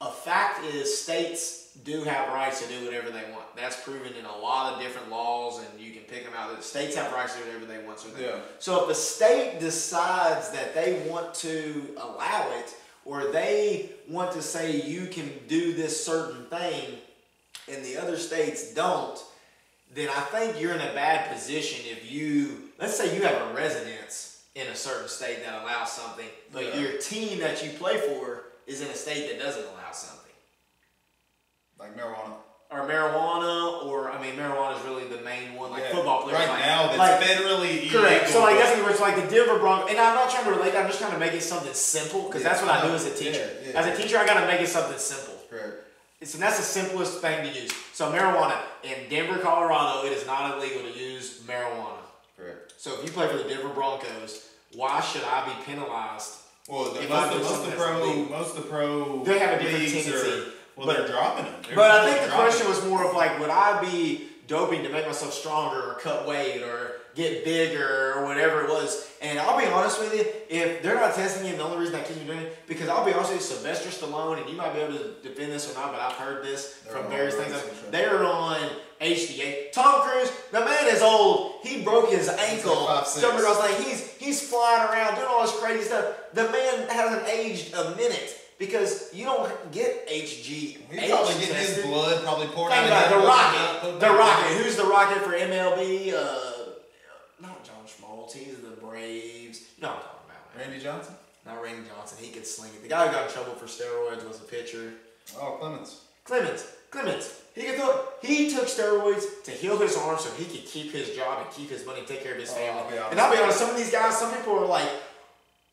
a fact is states do have rights to do whatever they want. That's proven in a lot of different laws, and you can pick them out. The states have rights to do whatever they want. So, so if a state decides that they want to allow it, or they want to say you can do this certain thing, and the other states don't, then I think you're in a bad position if you, let's say you have a residence in a certain state that allows something, but your team that you play for is in a state that doesn't allow something. Like marijuana. Or marijuana, or, I mean, marijuana is really the main one. Like football players. Right now, that's like, federally illegal. Correct. So, like, that's the worst. Like, the Denver Broncos, and I'm not trying to relate, I'm just trying to make it something simple, because that's what I do as a teacher. Yeah, yeah. As a teacher, I got to make it something simple. Correct. And that's the simplest thing to use. So, marijuana. In Denver, Colorado, it is not illegal to use marijuana. Correct. So, if you play for the Denver Broncos, why should I be penalized? Well, most of the pro they have a different tendency. Well, they're dropping them. But I think the question was more of like, would I be doping to make myself stronger or cut weight or get bigger or whatever it was? And I'll be honest with you, if they're not testing you, the only reason I keep doing it, because I'll be honest with you, Sylvester Stallone, and you might be able to defend this or not, but I've heard this from various things. They're on HDA. Tom Cruise, the man is old. He broke his ankle. He's flying around doing all this crazy stuff. The man hasn't aged a minute. Because you don't get HGH. He's probably getting his blood probably poured out. The Rocket. Who's the Rocket for MLB? Not John Schmaltz. He's the Braves. No, I'm talking about him. Randy Johnson? Not Randy Johnson. He could sling it. The guy who got in trouble for steroids was a pitcher. Oh, Clemens. He could do it. He took steroids to heal his arm so he could keep his job and keep his money, take care of his family. And I'll be honest, some of these guys, some people are like,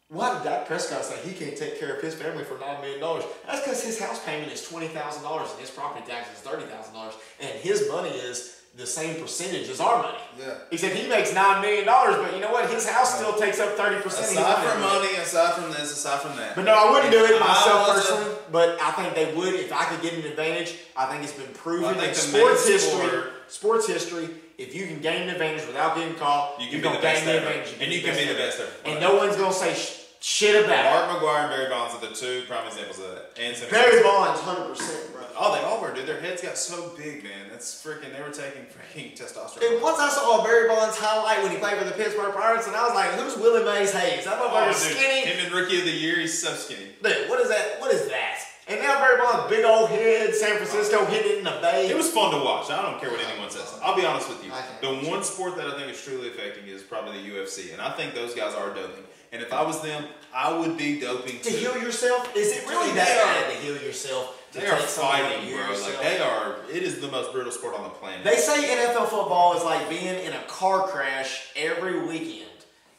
why did Dak Prescott say he can't take care of his family for $9 million? That's because his house payment is $20,000 and his property tax is $30,000 and his money is the same percentage as our money. Yeah. Except he makes $9 million, but you know what? His house still takes up 30%. Aside from money, aside from this, aside from that. But no, I wouldn't do it myself personally, but I think they would if I could get an advantage. I think it's been proven in sports history. If you can gain an advantage without getting caught, you can be the best ever. And you can be the best ever. And no one's going to say shit about it. Mark McGuire and Barry Bonds are the two prime examples of that. And Barry Bonds, 100%, bro. Oh, they all were, dude. Their heads got so big, man. That's freaking, they were taking freaking testosterone. And once I saw Barry Bonds' highlight when he played for the Pittsburgh Pirates, and I was like, who's Willie Mays Hayes? That motherfucker's skinny. Him in Rookie of the Year, he's so skinny. Dude, what is that? What is that? And now Barry Bonds, big old head, San Francisco, hitting it in the bay. It was fun to watch. I don't care what anyone says. I'll be honest with you. The one sport that I think is truly affecting is probably the UFC. And I think those guys are doping. And if I was them, I would be doping too. To heal yourself? Is it really that bad to heal yourself? They are fighting, bro. Like, they are. It is the most brutal sport on the planet. They say NFL football is like being in a car crash every weekend.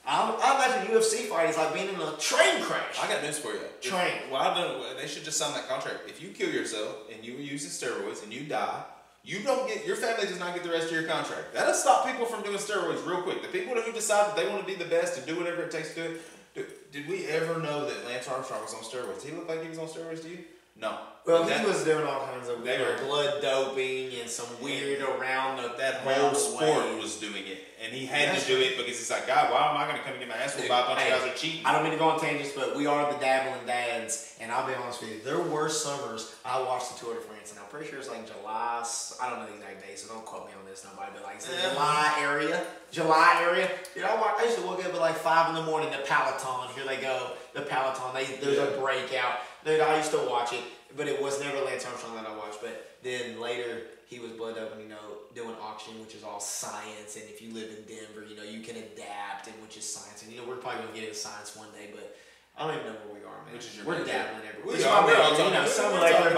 I imagine UFC fight is like being in a train crash. I got news for you. They should just sign that contract. If you kill yourself and you use the steroids and you die, you don't get, your family does not get the rest of your contract. That'll stop people from doing steroids real quick. The people who decide that they want to be the best and do whatever it takes to do it. Did we ever know that Lance Armstrong was on steroids? He looked like he was on steroids to you? No. Well, he was doing all kinds of weird blood doping and some weird around of that whole sport was doing it. And he had to do it because he's like, God, why am I going to come and get my ass whooped by a bunch of guys are cheating? I don't mean to go on tangents, but we are the dabbling dads. And I'll be honest with you, there were summers I watched the Tour de France, and I'm pretty sure it's like July, I don't know the exact date, so don't quote me on this, nobody, but like it's the July area. Dude, I used to wake up at like 5 in the morning, the Peloton, here they go, the Peloton, there's a breakout. Dude, I used to watch it, but it was never Lance Armstrong that I watched. But then later, he was blood up and, you know, doing auction, which is all science. And if you live in Denver, you know, you can adapt, and which is science. And, you know, we're probably going to get into science one day, but I don't even know where we are, man. We're dabbling everywhere. We're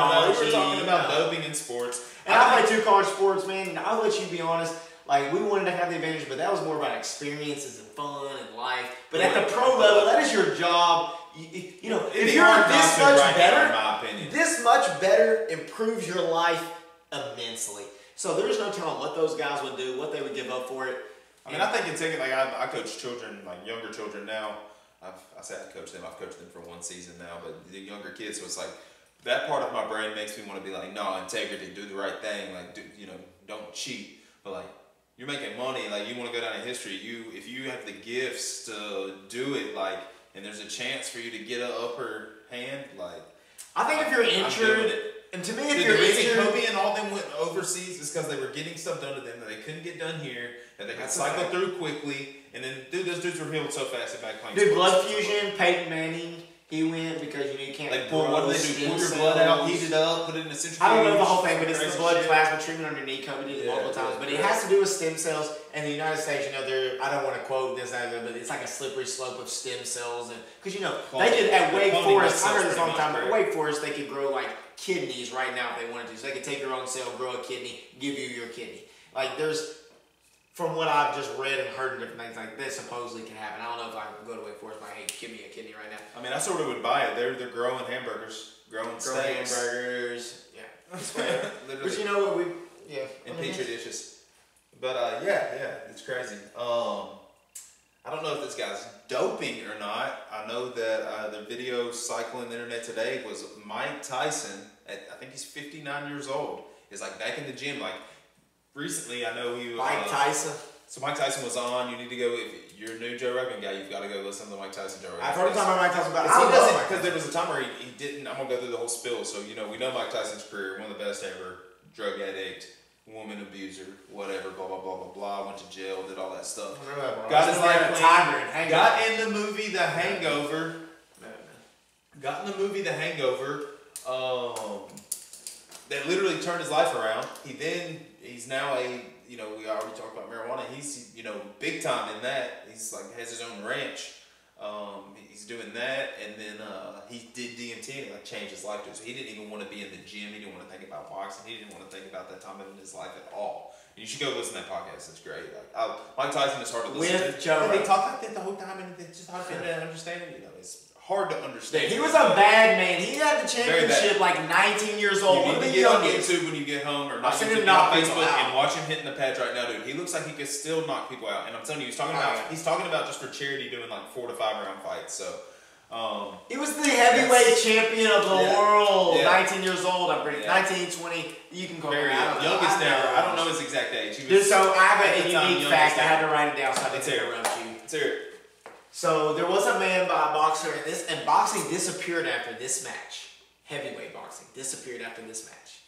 talking about doping in sports. And I play two college sports, man, and I'll let you be honest. Like, we wanted to have the advantage, but that was more about experiences and fun and life. But at the pro level, that is your job. You know, if you're this much better, improves your life immensely. So there's no telling what those guys would do, what they would give up for it. I mean, I think in taking, like, I coach children, like younger children now, I say I've coached them. I've coached them for one season now, but the younger kids, so it's like that part of my brain makes me want to be like, no, integrity, do the right thing, like, do, you know, don't cheat. But like, you're making money, like you want to go down in history. You, if you have the gifts to do it, like, and there's a chance for you to get an upper hand, like. I think if you're injured, and to me, if you're injured, Kobe and all them went overseas is because they were getting stuff done to them that they couldn't get done here, that they got cycled through quickly, and then dude, those dudes were healed so fast and back playing. Dude, blood fusion, Peyton Manning. He went because you, know, you can't. Like, pour, what do they do? Pour your blood out, heat it up, put it in a centrifuge. I don't know the whole thing, but it's the blood plasma treatment under knee company multiple times. But it has to do with stem cells. And the United States, you know, they're, I don't want to quote this, but it's like a slippery slope of stem cells. Because, you know, they did at Wake Forest, I heard this long time, but at Wake Forest, they could grow like kidneys right now if they wanted to. So they could take your own cell, grow a kidney, give you your kidney. Like, there's, from what I've just read and heard of different things, like this supposedly can happen. I don't know if I can go to Wake Forest, but hey, give me a kidney right now. I mean, I sort of would buy it. They're growing hamburgers, growing steaks. Hamburgers. Yeah. But you know what we, yeah. In petri dishes. But yeah, it's crazy. I don't know if this guy's doping or not. I know that the video cycling the internet today was Mike Tyson, at, I think he's 59 years old, is like back in the gym, like. Recently, I know he was... Mike Tyson. So Mike Tyson was on. You need to go... If you're a new Joe Rogan guy, you've got to go listen to the Mike Tyson Joe Rogan. I've heard a time about Mike Tyson, but I don't know. Because there was a time where he didn't... I'm going to go through the whole spill. So, you know, we know Mike Tyson's career. One of the best ever. Drug addict. Woman abuser. Whatever. Blah, blah, blah, blah, blah. Went to jail. Did all that stuff. Got his life plan. Got in the movie The Hangover. Got in the movie The Hangover. That literally turned his life around. He then... He's now a, you know, we already talked about marijuana. He's, you know, big time in that. He's like, has his own ranch. He's doing that. And then he did DMT and it like changed his life. So he didn't even want to be in the gym. He didn't want to think about boxing. He didn't want to think about that time in his life at all. And you should go listen to that podcast. It's great. Like, Mike Tyson is hard to listen to. Joe. They talk like that the whole time and it's just hard to understand it. You know, it's hard to understand. He was a bad man. He had the championship like 19 years old. You need to get on YouTube when you get home or watch him on Facebook and watch him hitting the pads right now, dude. He looks like he could still knock people out. And I'm telling you, he's talking about just for charity doing like 4 to 5 round fights. So he was the heavyweight champion of the world. Yeah. 19 years old, I'm pretty 19, 20. You can call him. Youngest now. I don't know his exact age. Dude, so I have a unique fact. I had to write it down so I didn't interrupt you. Let's hear it. So there was a man by a boxer, and boxing disappeared after this match. Heavyweight boxing disappeared after this match.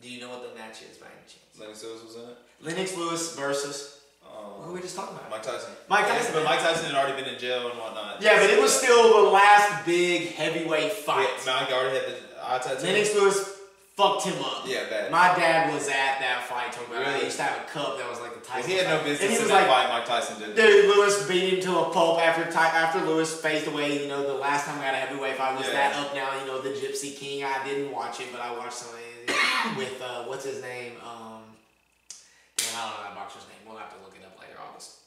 Do you know what the match is by any chance? Lennox Lewis was in it? Lennox Lewis versus... who were we just talking about? Mike Tyson. Mike Tyson. But Mike Tyson had already been in jail and whatnot. Yeah, but it was still the last big heavyweight fight. Yeah, Mike already had the eye tattoo. Lennox Lewis fucked him up. Yeah, bad. My dad was at that fight talking about. Really? He used to have a cup that was like the Tyson. He had no business in that fight. Mike Tyson did. Dude, Lewis beat him to a pulp after Lewis phased away. You know, the last time I got a heavyweight fight was that up now. You know, the Gypsy King. I didn't watch it, but I watched something with what's his name? Man, I don't know that boxer's name. We'll have to look it up later. I'll just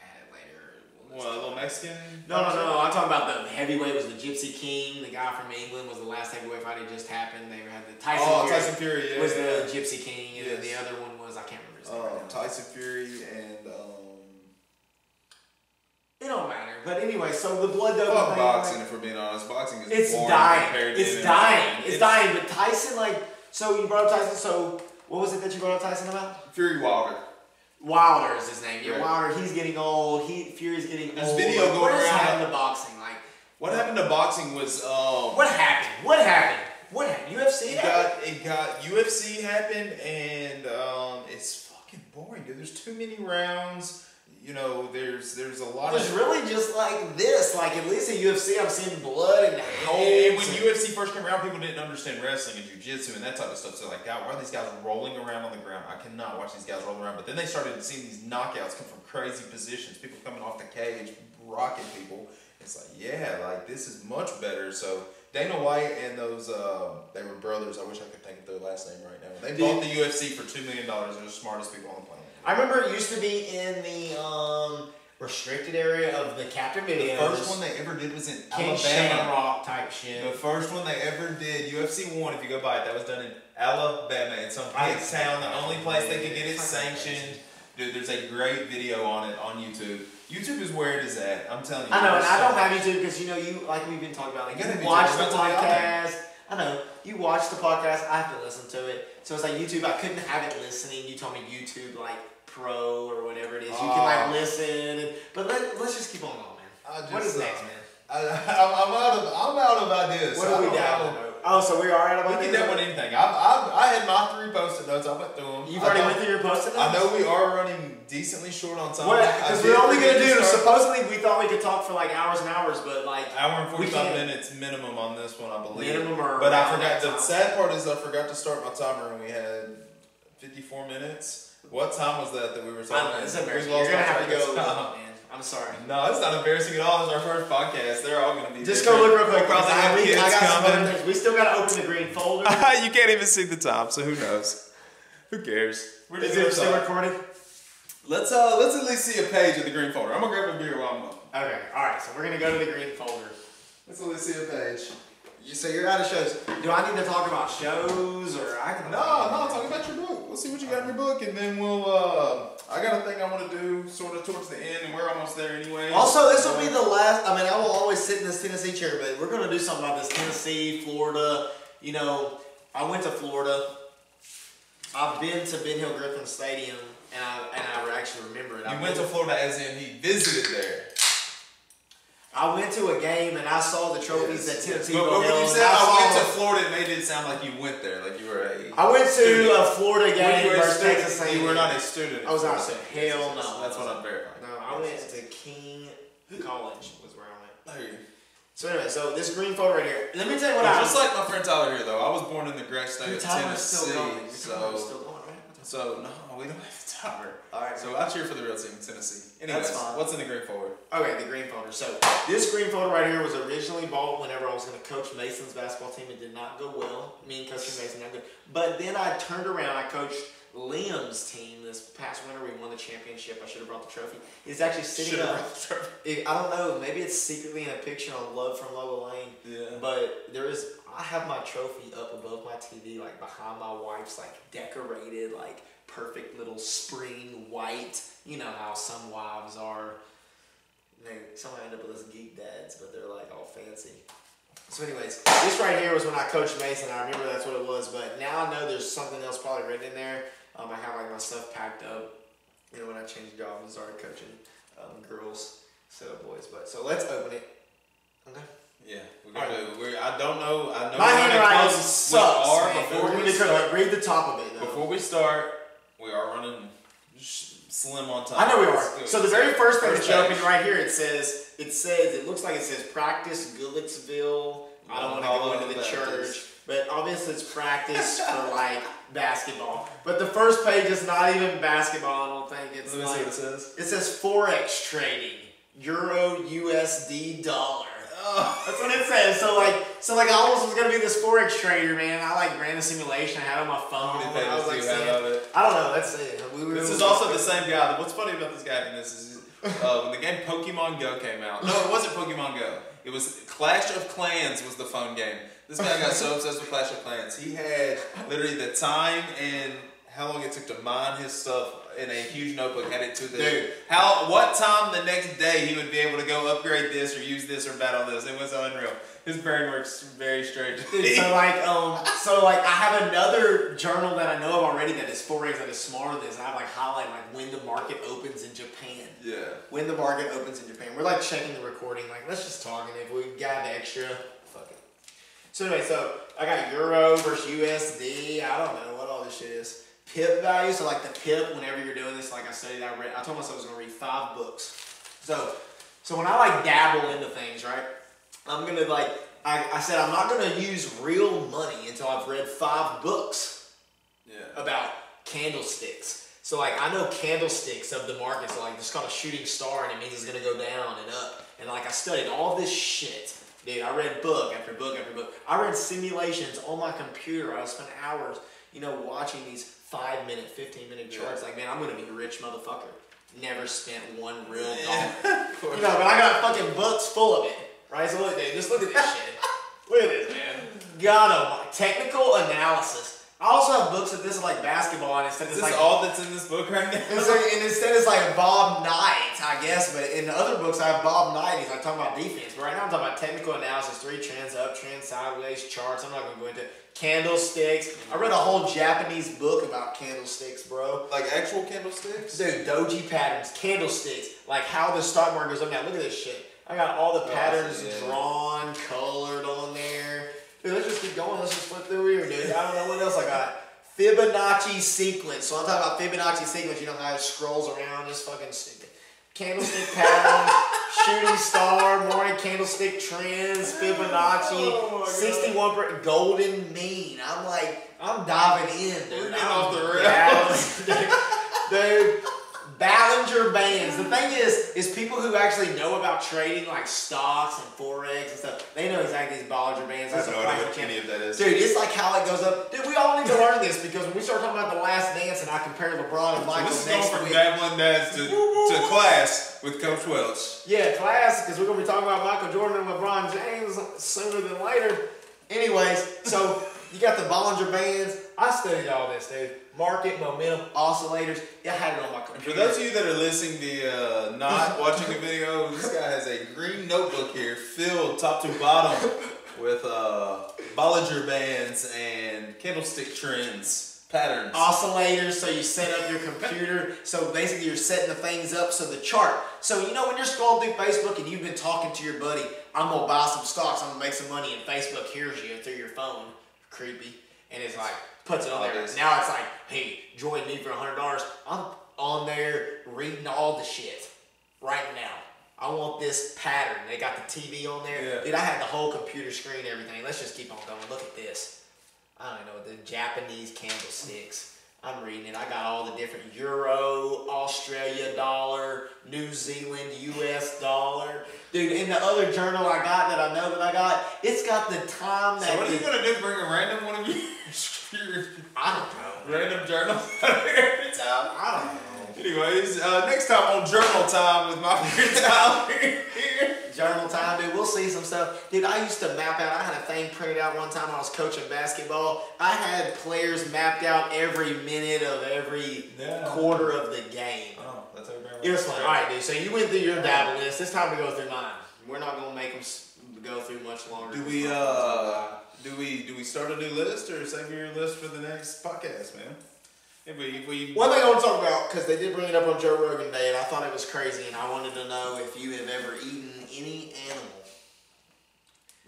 add it later. What, a little Mexican? No. I'm talking about the heavyweight was the Gypsy King. The guy from England was the last heavyweight fight that just happened. They had the Tyson Fury was the Gypsy King. And the other one was, I can't remember his name right now. Tyson Fury and... It don't matter. But anyway, so the blood doping thing... boxing, like, if we're being honest. Boxing is boring compared to him. It's dying. But Tyson, like... So you brought up Tyson, so... What was it that you brought up Tyson about? Fury Wilder. Wilder is his name. Yeah, Wilder. He's getting old. Fury's getting old. This video going around. What happened to boxing? Like, what happened to boxing was What happened? UFC. It got UFC happened, and it's fucking boring, dude. There's too many rounds. You know, there's a lot. It's really just like this. Like, at least in UFC, I'm seeing blood and holes. When UFC first came around, people didn't understand wrestling and jiu-jitsu and that type of stuff. So like, God, why are these guys rolling around on the ground? I cannot watch these guys roll around. But then they started seeing these knockouts come from crazy positions. People coming off the cage, rocking people. It's like, yeah, like this is much better. So Dana White and those, they were brothers. I wish I could think of their llast name right now. They bought the UFC for $2 million. They're the smartest people on the planet. I remember it used to be in the restricted area of the Captain Videos. The first one they ever did was in Alabama. Shamrock type shit. The first one they ever did, UFC 1, if you go buy it, that was done in Alabama. In some big town, the only place they could get it sanctioned. Dude, there's a great video on it on YouTube. YouTube is where it is at. I'm telling you. I know, and I don't have YouTube because, you know, you, like we've been talking about, like, you watch the podcast. I know. You watch the podcast. I have to listen to it. So it's like YouTube. I couldn't have it listening. You told me YouTube, like, Pro or whatever it is. You can, like, listen. And, but let's just keep on going, man. Just, what is next, man? I'm out of ideas. What are we down to? Oh, so we are out of ideas? We can do anything. I had my 3 post-it notes. I went through them. You've already went through your post-it notes? I know we are running decently short on time. Because we're only going to do, supposedly we thought we could talk for like hours and hours, but like. Hour and 45 minutes minimum on this one, I believe. Minimum or. But I forgot, the sad part is I forgot to start my timer and we had 54 minutes. What time was that we were talking about? It's embarrassing. You're going to have to go, man. I'm sorry. No, it's not embarrassing at all. It's our first podcast. They're all going to be. Just different. Go look real quick. I got some other things. We still got to open the green folder. You can't even see the top, so who knows? Who cares? We're just still recording? Let's at least see a page of the green folder. I'm going to grab a beer while I'm up. Okay. All right. So we're going to go to the green folder. Let's at least see a page. So you're out of shows. Do I need to talk about shows or I can? No, talk about your book. We'll see what you got in your book, and then we'll. I got a thing I want to do, sort of towards the end, and we're almost there anyway. Also, this will be the last. I mean, I will always sit in this Tennessee chair, but we're gonna do something about this Tennessee, Florida. You know, I went to Florida. I've been to Ben Hill Griffin Stadium, and I actually remember it. You went to Florida as in he visited there. I went to a game and I saw the trophies that Tim Tebow held. But when you said I went to Florida, it made it sound like you went there, like you were a. I went to a Florida game versus Texas A&M. You were not a student. I was not a student. Hell no. That's what I'm verifying. No, I went to King College was where I went. There. So anyway, so this green photo right here. Let me tell you what I was. Just like my friend Tyler here, though. I was born in the great state of Tennessee. Still going. So, no, we don't have a timer. All right. So, I cheer for the real team, Tennessee. Anyways, that's fine. What's in the green folder? Okay, the green folder. So, this green folder right here was originally bought whenever I was going to coach Mason's basketball team. It did not go well. Me and Coach Mason not good. But then I turned around. I coached Liam's team this past winter. We won the championship. I should have brought the trophy. It's actually sitting up. I don't know. Maybe it's secretly in a picture on Love from Lola Lane. Yeah. But there is... I have my trophy up above my TV, like behind my wife's, like decorated, like perfect little spring white. You know how some wives are. Some end up with those geek dads, but they're like all fancy. So anyways, this right here was when I coached Mason. I remember that's what it was, but now I know there's something else probably written in there. I have like my stuff packed up. You know, when I changed jobs and started coaching girls instead of boys. But so let's open it. Okay. Yeah, we're gonna do. I don't know. I know my handwriting sucks. Read the top of it. Though. Before we start, we are running slim on time. I know we are. So the very first thing that's open right here, it says it looks like it says practice Goodlettsville. I don't want to go into the church, but obviously it's practice for like basketball. But the first page is not even basketball. I don't think it's. Let me see what it says. It says forex trading, euro, USD, dollar. That's what it says. So like, I almost was gonna be this forex trader, man. I like ran a simulation. I had it on my phone. I was like, I don't know. That's it. This is also the same guy. What's funny about this guy in this is when the game Pokemon Go came out. No, it wasn't Pokemon Go. It was Clash of Clans was the phone game. This guy got so obsessed with Clash of Clans. He had literally the time and how long it took to mine his stuff in a huge notebook, had it to the dude. What time the next day he would be able to go upgrade this or use this or battle this? It was unreal. His brain works very strange. So like, I have another journal that I know of already that is forex that is smarter than this. And I have like highlight like when the market opens in Japan. Yeah. When the market opens in Japan, we're like checking the recording. Like let's just talk and if we got extra, fuck it. So anyway, so I got euro versus USD. I don't know what all this shit is. PIP value, so like the PIP, whenever you're doing this, like I studied, I told myself I was gonna read 5 books. So when I like dabble into things, right? I'm gonna like, I said I'm not gonna use real money until I've read 5 books about candlesticks. So like I know candlesticks of the market, so like it's called a shooting star and it means it's gonna go down and up. And like I studied all this shit. Dude, I read book after book after book. I read simulations on my computer. I spent hours, you know, watching these 5-minute, 15-minute charts. Like, man, I'm gonna be a rich motherfucker. Never spent one real dollar. You know, but I got fucking books full of it, right? So look, dude, just look at this shit. Look at this, man. Technical analysis. I also have books that this is like basketball, and instead is this like all that's in this book right now. It's like, and instead it's like Bob Knight, I guess. But in the other books, I have Bob Knight. He's like talking about defense. But right now, I'm talking about technical analysis, three trends up, trends sideways, charts. I'm not gonna go into candlesticks. I read a whole Japanese book about candlesticks, bro. Like actual candlesticks, dude. Doji patterns, candlesticks, like how the stock market goes up. Now look at this shit. I got all the patterns drawn, colored on there. Dude, let's just keep going. Let's just flip through here, dude. I don't know what else I got. Fibonacci sequence. So I'm talking about Fibonacci sequence. You know how it scrolls around, just fucking stupid. Candlestick patterns, shooting star, morning candlestick trends, Fibonacci, oh 61% golden mean. I'm like, I'm diving in, dude. I'm off the rails, dude. Ballinger bands. The thing is people who actually know about trading, like stocks and forex and stuff, they know exactly these Bollinger bands. That's no idea what any of that is. Dude, it's like how it goes up. Dude, we all need to learn this, because when we start talking about The Last Dance and I compare LeBron and Michael next week. Let's go from Gambling Dads to Class with Coach Welch. Yeah, Class, because we're going to be talking about Michael Jordan and LeBron James sooner than later. Anyways, so you got the Bollinger bands. I studied all this, dude. Market, momentum, oscillators. I had it on my computer. For those of you that are listening to not watching the video, this guy has a green notebook here filled top to bottom with Bollinger bands and candlestick trends, patterns. Oscillators, so you set up your computer. So basically you're setting the things up, so the chart. So you know when you're scrolling through Facebook and you've been talking to your buddy, I'm going to buy some stocks, I'm going to make some money, and Facebook hears you through your phone. Creepy. And it's like, puts it on there. Now it's like, hey, join me for $100. I'm on there reading all the shit right now. I want this pattern. They got the TV on there. Yeah. Dude, I had the whole computer screen and everything. Let's just keep on going. Look at this. I don't know, the Japanese candlesticks. I'm reading it. I got all the different euro, Australia dollar, New Zealand, US dollar. Dude, in the other journal I got that I know that I got, it's got the time that... So what are you going to do, bring a random one of you? I don't know. Random journal every time? I don't know. Anyways, next time on Journal Time with my friend Tyler. Journal time, dude. We'll see some stuff. Dude, I used to map out. I had a thing printed out one time when I was coaching basketball. I had players mapped out every minute of every quarter of the game. Oh, that's okay. It was fun. All right, dude. So you went through your dabble list. It's time to go through mine. We're not going to make them go through much longer. Do we, do we start a new list or save your list for the next podcast, man? One thing I want to talk about, because they did bring it up on Joe Rogan Day, and I thought it was crazy, and I wanted to know if you have ever eaten any animal.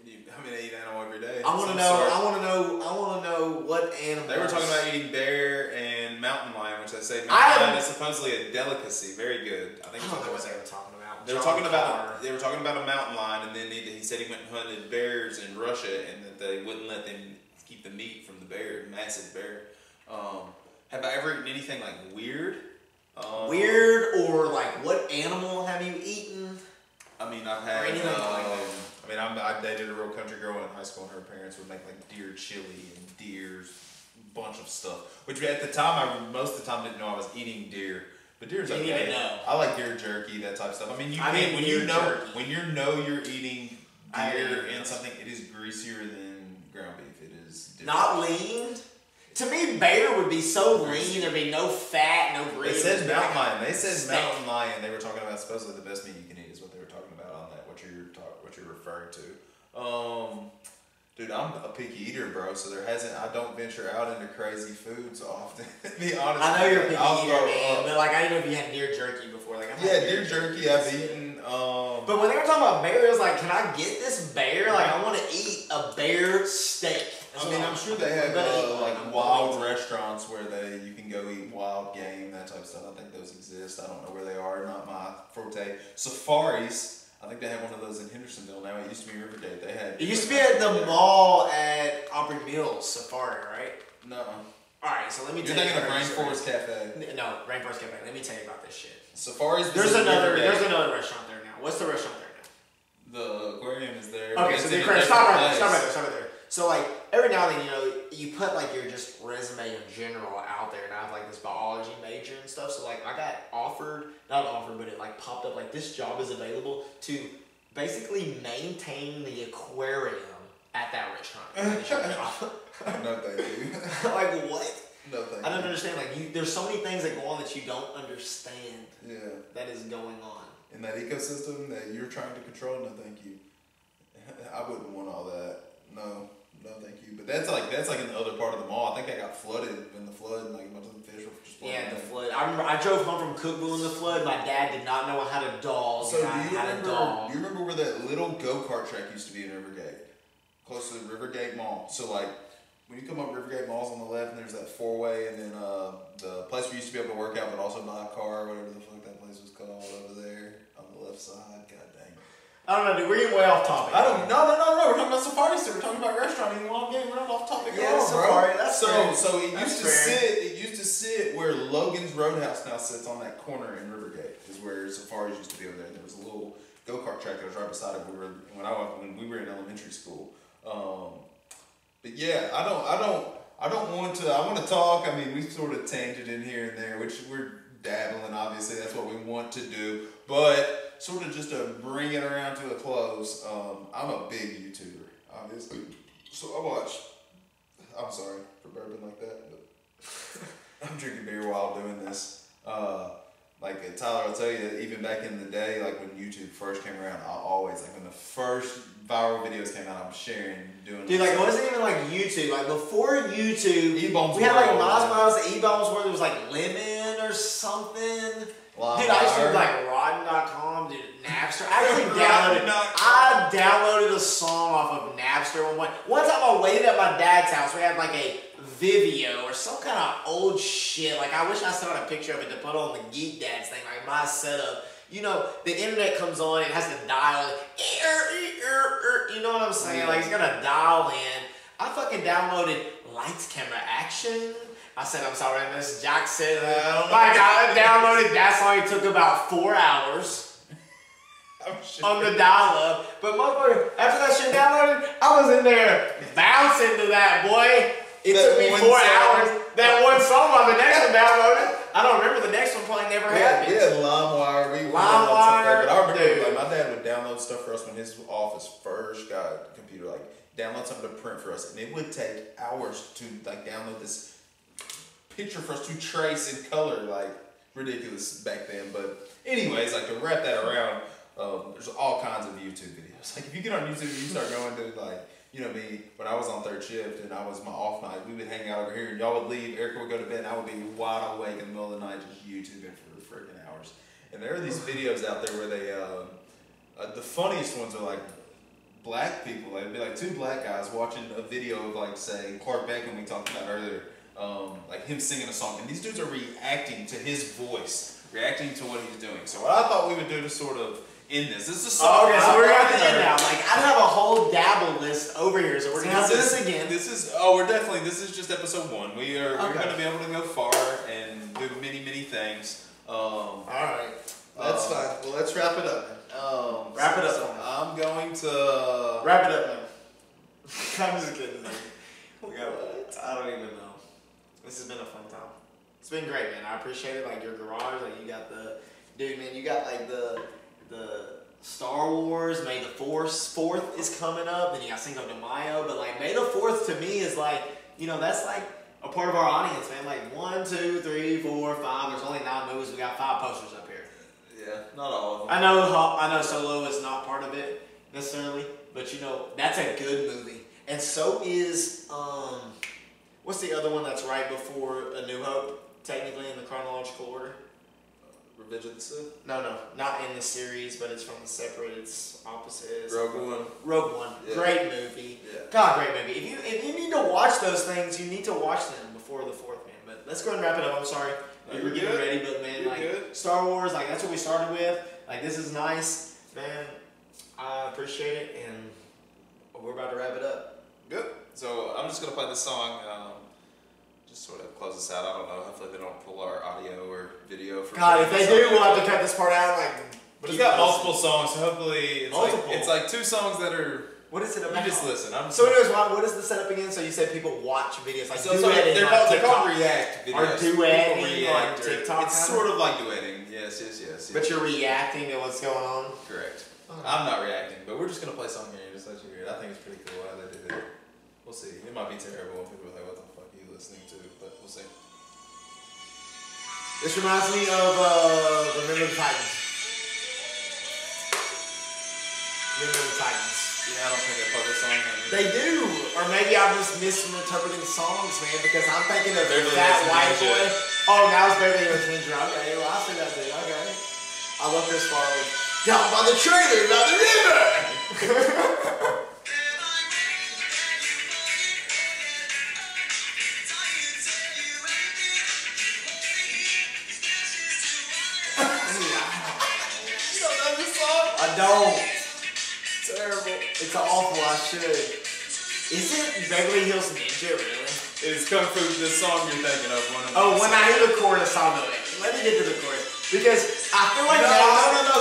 I mean, I eat animal every day. I want to know what animal. They were talking about eating bear and mountain lion, which I say mountain lion is supposedly a delicacy. Very good. I think that's what they were talking about. They were talking about a mountain lion, and then he said he went and hunted bears in Russia, and that they wouldn't let them keep the meat from the bear, massive bear. Have I ever eaten anything like weird? Weird, or like what animal have you eaten? I mean, I've had. Or anything like that. I dated a real country girl in high school, and her parents would make like deer chili and deer's bunch of stuff. Which at the time, I most of the time didn't know I was eating deer, but deer's okay. You didn't even know. I like deer jerky, that type of stuff. I mean, when you know you're eating deer and something, it is greasier than ground beef. It is different. Not leaned. To me, bear would be so lean. There'd be no fat, no grease. They said mountain lion. They said mountain lion. They were talking about supposedly the best meat you can eat is what they were talking about on that. What you're referring to. Dude, I'm a picky eater, bro. So I don't venture out into crazy foods often. Be honest. I know you're a picky eater, man. But like, I didn't know if you had deer jerky before. Like, deer jerky I've eaten. But when they were talking about bear, it was like, can I get this bear? Like, I want to eat a bear steak. I mean, I'm sure they have like wild restaurants where you can go eat wild game, that type of stuff. I think those exist. I don't know where they are. Not my forte. Safaris. I think they have one of those in Hendersonville now. It used to be Riverdale. They had. It used to be at the mall at Auburn Mills Safari, right? No. All right, so let me. You're thinking of Rainforest Cafe. No, Rainforest Cafe. Let me tell you about this shit. Safaris. There's another restaurant there now. What's the restaurant there now? The aquarium is there. Okay, so the aquarium. Stop right there. So like every now and then, you know, you put like your just resume in general out there, and I have like this biology major and stuff. So like I got not offered, but it like popped up like this job is available to basically maintain the aquarium at that restaurant. No, thank you. Like, what? No, thank you. I don't understand. Like, you, there's so many things that go on that you don't understand. Yeah. That is going on. In that ecosystem that you're trying to control, no, thank you. I wouldn't want all that. No. No, thank you. But that's like in the other part of the mall. I think I got flooded in the flood, and like a bunch of the fish were just flooded. Yeah, the flood. I remember I drove home from Cookville in the flood. My dad did not know how to dog. So do you remember where that little go-kart track used to be in Rivergate? Close to the Rivergate Mall. So like when you come up Rivergate Mall's on the left, and there's that four-way, and then the place we used to be able to work out, but also my car, whatever the fuck that place was called over there on the left side. God dang it. I don't know, dude. We're getting way off topic. I don't. No. We're talking about safari. So we're talking about restaurant eating while I'm getting right off topic. Yeah, safari. That's fair. So it used to sit where Logan's Roadhouse now sits on that corner in Rivergate. Is where safaris used to be over there. And there was a little go kart track that was right beside it. When we were in elementary school. But yeah, I don't want to. I want to talk. I mean, we sort of tangent in here and there, which we're dabbling. Obviously, that's what we want to do, but. Sort of just to bring it around to a close, I'm a big YouTuber, obviously. So I'm sorry for burping like that, but I'm drinking beer while doing this. Like Tyler, I'll tell you, even back in the day, like when YouTube first came around, I always, like when the first viral videos came out, I'm sharing, doing. Dude, like it wasn't even like YouTube. Like before YouTube, we had like Mosmos, E-Bombs where there was like lemon or something. Dude, I used to like Rodden.com, dude, Napster. I downloaded a song off of Napster one time. I waited at my dad's house. We had like a Vivio or some kind of old shit. Like I wish I saw a picture of it to put on the Geek Dads thing, like my setup. You know, the internet comes on, it has to dial in. You know what I'm saying? Like it's gonna dial in. I fucking downloaded Lights, Camera, Action. I said, I'm sorry, Miss Jack said, my God, I downloaded that song. It took about 4 hours on the dial-up. But motherfucker, after that shit downloaded, I was in there bouncing to that, boy. It took me four hours. That one song on the next one downloaded. I don't remember the next one probably never happened. Yeah, LimeWire. LimeWire. I remember like, my dad would download stuff for us when his office first got a computer, like download something to print for us. And it would take hours to like download this picture for us to trace in color, like ridiculous back then. But anyways, like to wrap that around, there's all kinds of YouTube videos. Like if you get on YouTube, you start going to like, you know me, when I was on third shift and I was my off night, we would hang out over here and y'all would leave, Erica would go to bed and I would be wide awake in the middle of the night just YouTubing for freaking hours. And there are these videos out there where they, the funniest ones are like black people. Like, it'd be like two black guys watching a video of like say Clark Beckham we talked about earlier. Like him singing a song, and these dudes are reacting to his voice, reacting to what he's doing. So what I thought we would do to sort of end this is a song. Okay, so we're at the end now. Like I have a whole dabble list over here, so we're gonna do this again. This is just episode 1. We're gonna be able to go far and do many things. All right, that's fine. Well, let's wrap it up. I'm going to wrap it up now. I'm just kidding. What? I don't even know. This has been a fun time. It's been great, man. I appreciate it. Like your garage, like you got the dude, man. You got like the Star Wars. May the Fourth is coming up. Then you got Cinco de Mayo. But like May the 4th to me is like, you know, that's like a part of our audience, man. Like 1, 2, 3, 4, 5. There's only 9 movies. We got 5 posters up here. Yeah, not all of them. I know. Solo is not part of it necessarily, but you know, that's a good movie, and so is what's the other one that's right before A New Hope, technically in the chronological order? Revenge of the Sith? No, not in the series, but it's from the separate, it's opposite. Rogue One. Yeah. Great movie. Yeah. God, great movie. If you need to watch those things, you need to watch them before the 4th, man. But let's go ahead and wrap it up. I'm sorry. No, we were getting ready, but man, you're like good. Star Wars, like that's what we started with. Like this is nice. Man, I appreciate it, and we're about to wrap it up. Good. So I'm just going to play this song, just sort of close this out. I don't know, hopefully they don't pull our audio or video. God, if they do, we'll have to cut this part out. But it's got multiple songs, so hopefully it's like 2 songs that are... What is it about? You just listen. So anyways, what is the setup again? So you said people watch videos. Like so they're called react videos. Or duetting on TikTok. It's sort of like duetting, yeah. Yes. But you're reacting to what's going on? Correct. Okay. I'm not reacting, but we're just going to play something here. Just let you hear it. I think it's pretty cool how they did it. We'll see. It might be terrible when people are like, what the fuck are you listening to? But we'll see. This reminds me of Remember the Titans. Remember the Titans. Yeah, I don't think they play this song. They do. Or maybe I'm just misinterpreting songs, man, because I'm thinking of that white boy. Oh, now it's Beverly Hills Ninja. Okay, well, I see that dude. Okay. I love Chris Farley. Down by the trailer, by the river! Don't. Terrible. It's awful, I should. Isn't Beverly Hills Ninja really? It's come from the song you're thinking of. When I hear the chorus, I'll know it. Let me get to the chorus. Because I feel like no.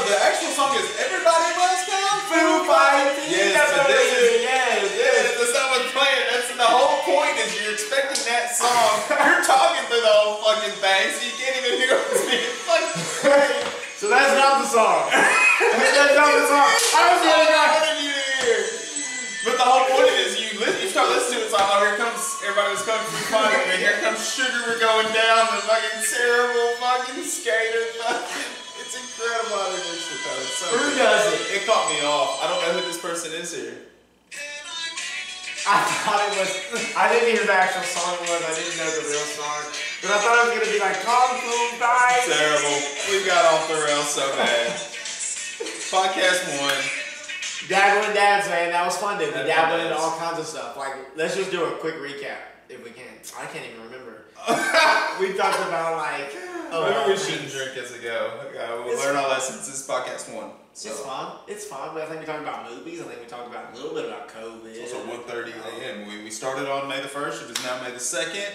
The actual song is Everybody Must Have Foo Fighters. Yes, that's not what's playing. That's the whole point is you're expecting that song. You're talking through the whole fucking thing, so you can't even hear what's being fucking. So that's not the song. That's not the song. I was the only guy wanted you to hear. But the whole point is you start listening to it, it's like, oh, here comes everybody was coming from fun, and here comes Sugar, we're going down, the fucking terrible fucking skater fucking. It's incredible how they do shit though. It's so who does it? It caught me off. I don't know who this person is here. I thought it was, I didn't hear the actual song was, I didn't know the real song. But I thought it was going to be like, Kung Fu Fight. Terrible. We got off the rails so bad. Podcast one. Dabbling dabs, man. That was fun, dude. We dabbled into all kinds of stuff. Like, let's just do a quick recap, if we can. I can't even remember. We talked about, like, maybe we shouldn't drink as we go. We'll learn our lessons. This is podcast one. So. It's fun. It's fun. I think we talked about movies. I think we talked about a little bit about COVID. It's also 1:30 a.m. We started on May the 1st. It is now May the 2nd.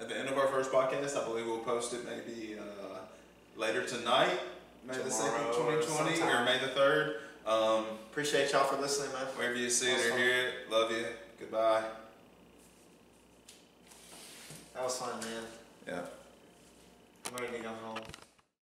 At the end of our first podcast, I believe we'll post it maybe later tonight, May the 2nd, 2020, or May the 3rd. Appreciate y'all for listening, man. Wherever you see it or hear it, love you. Goodbye. That was fun, man. Yeah. I'm ready to go home.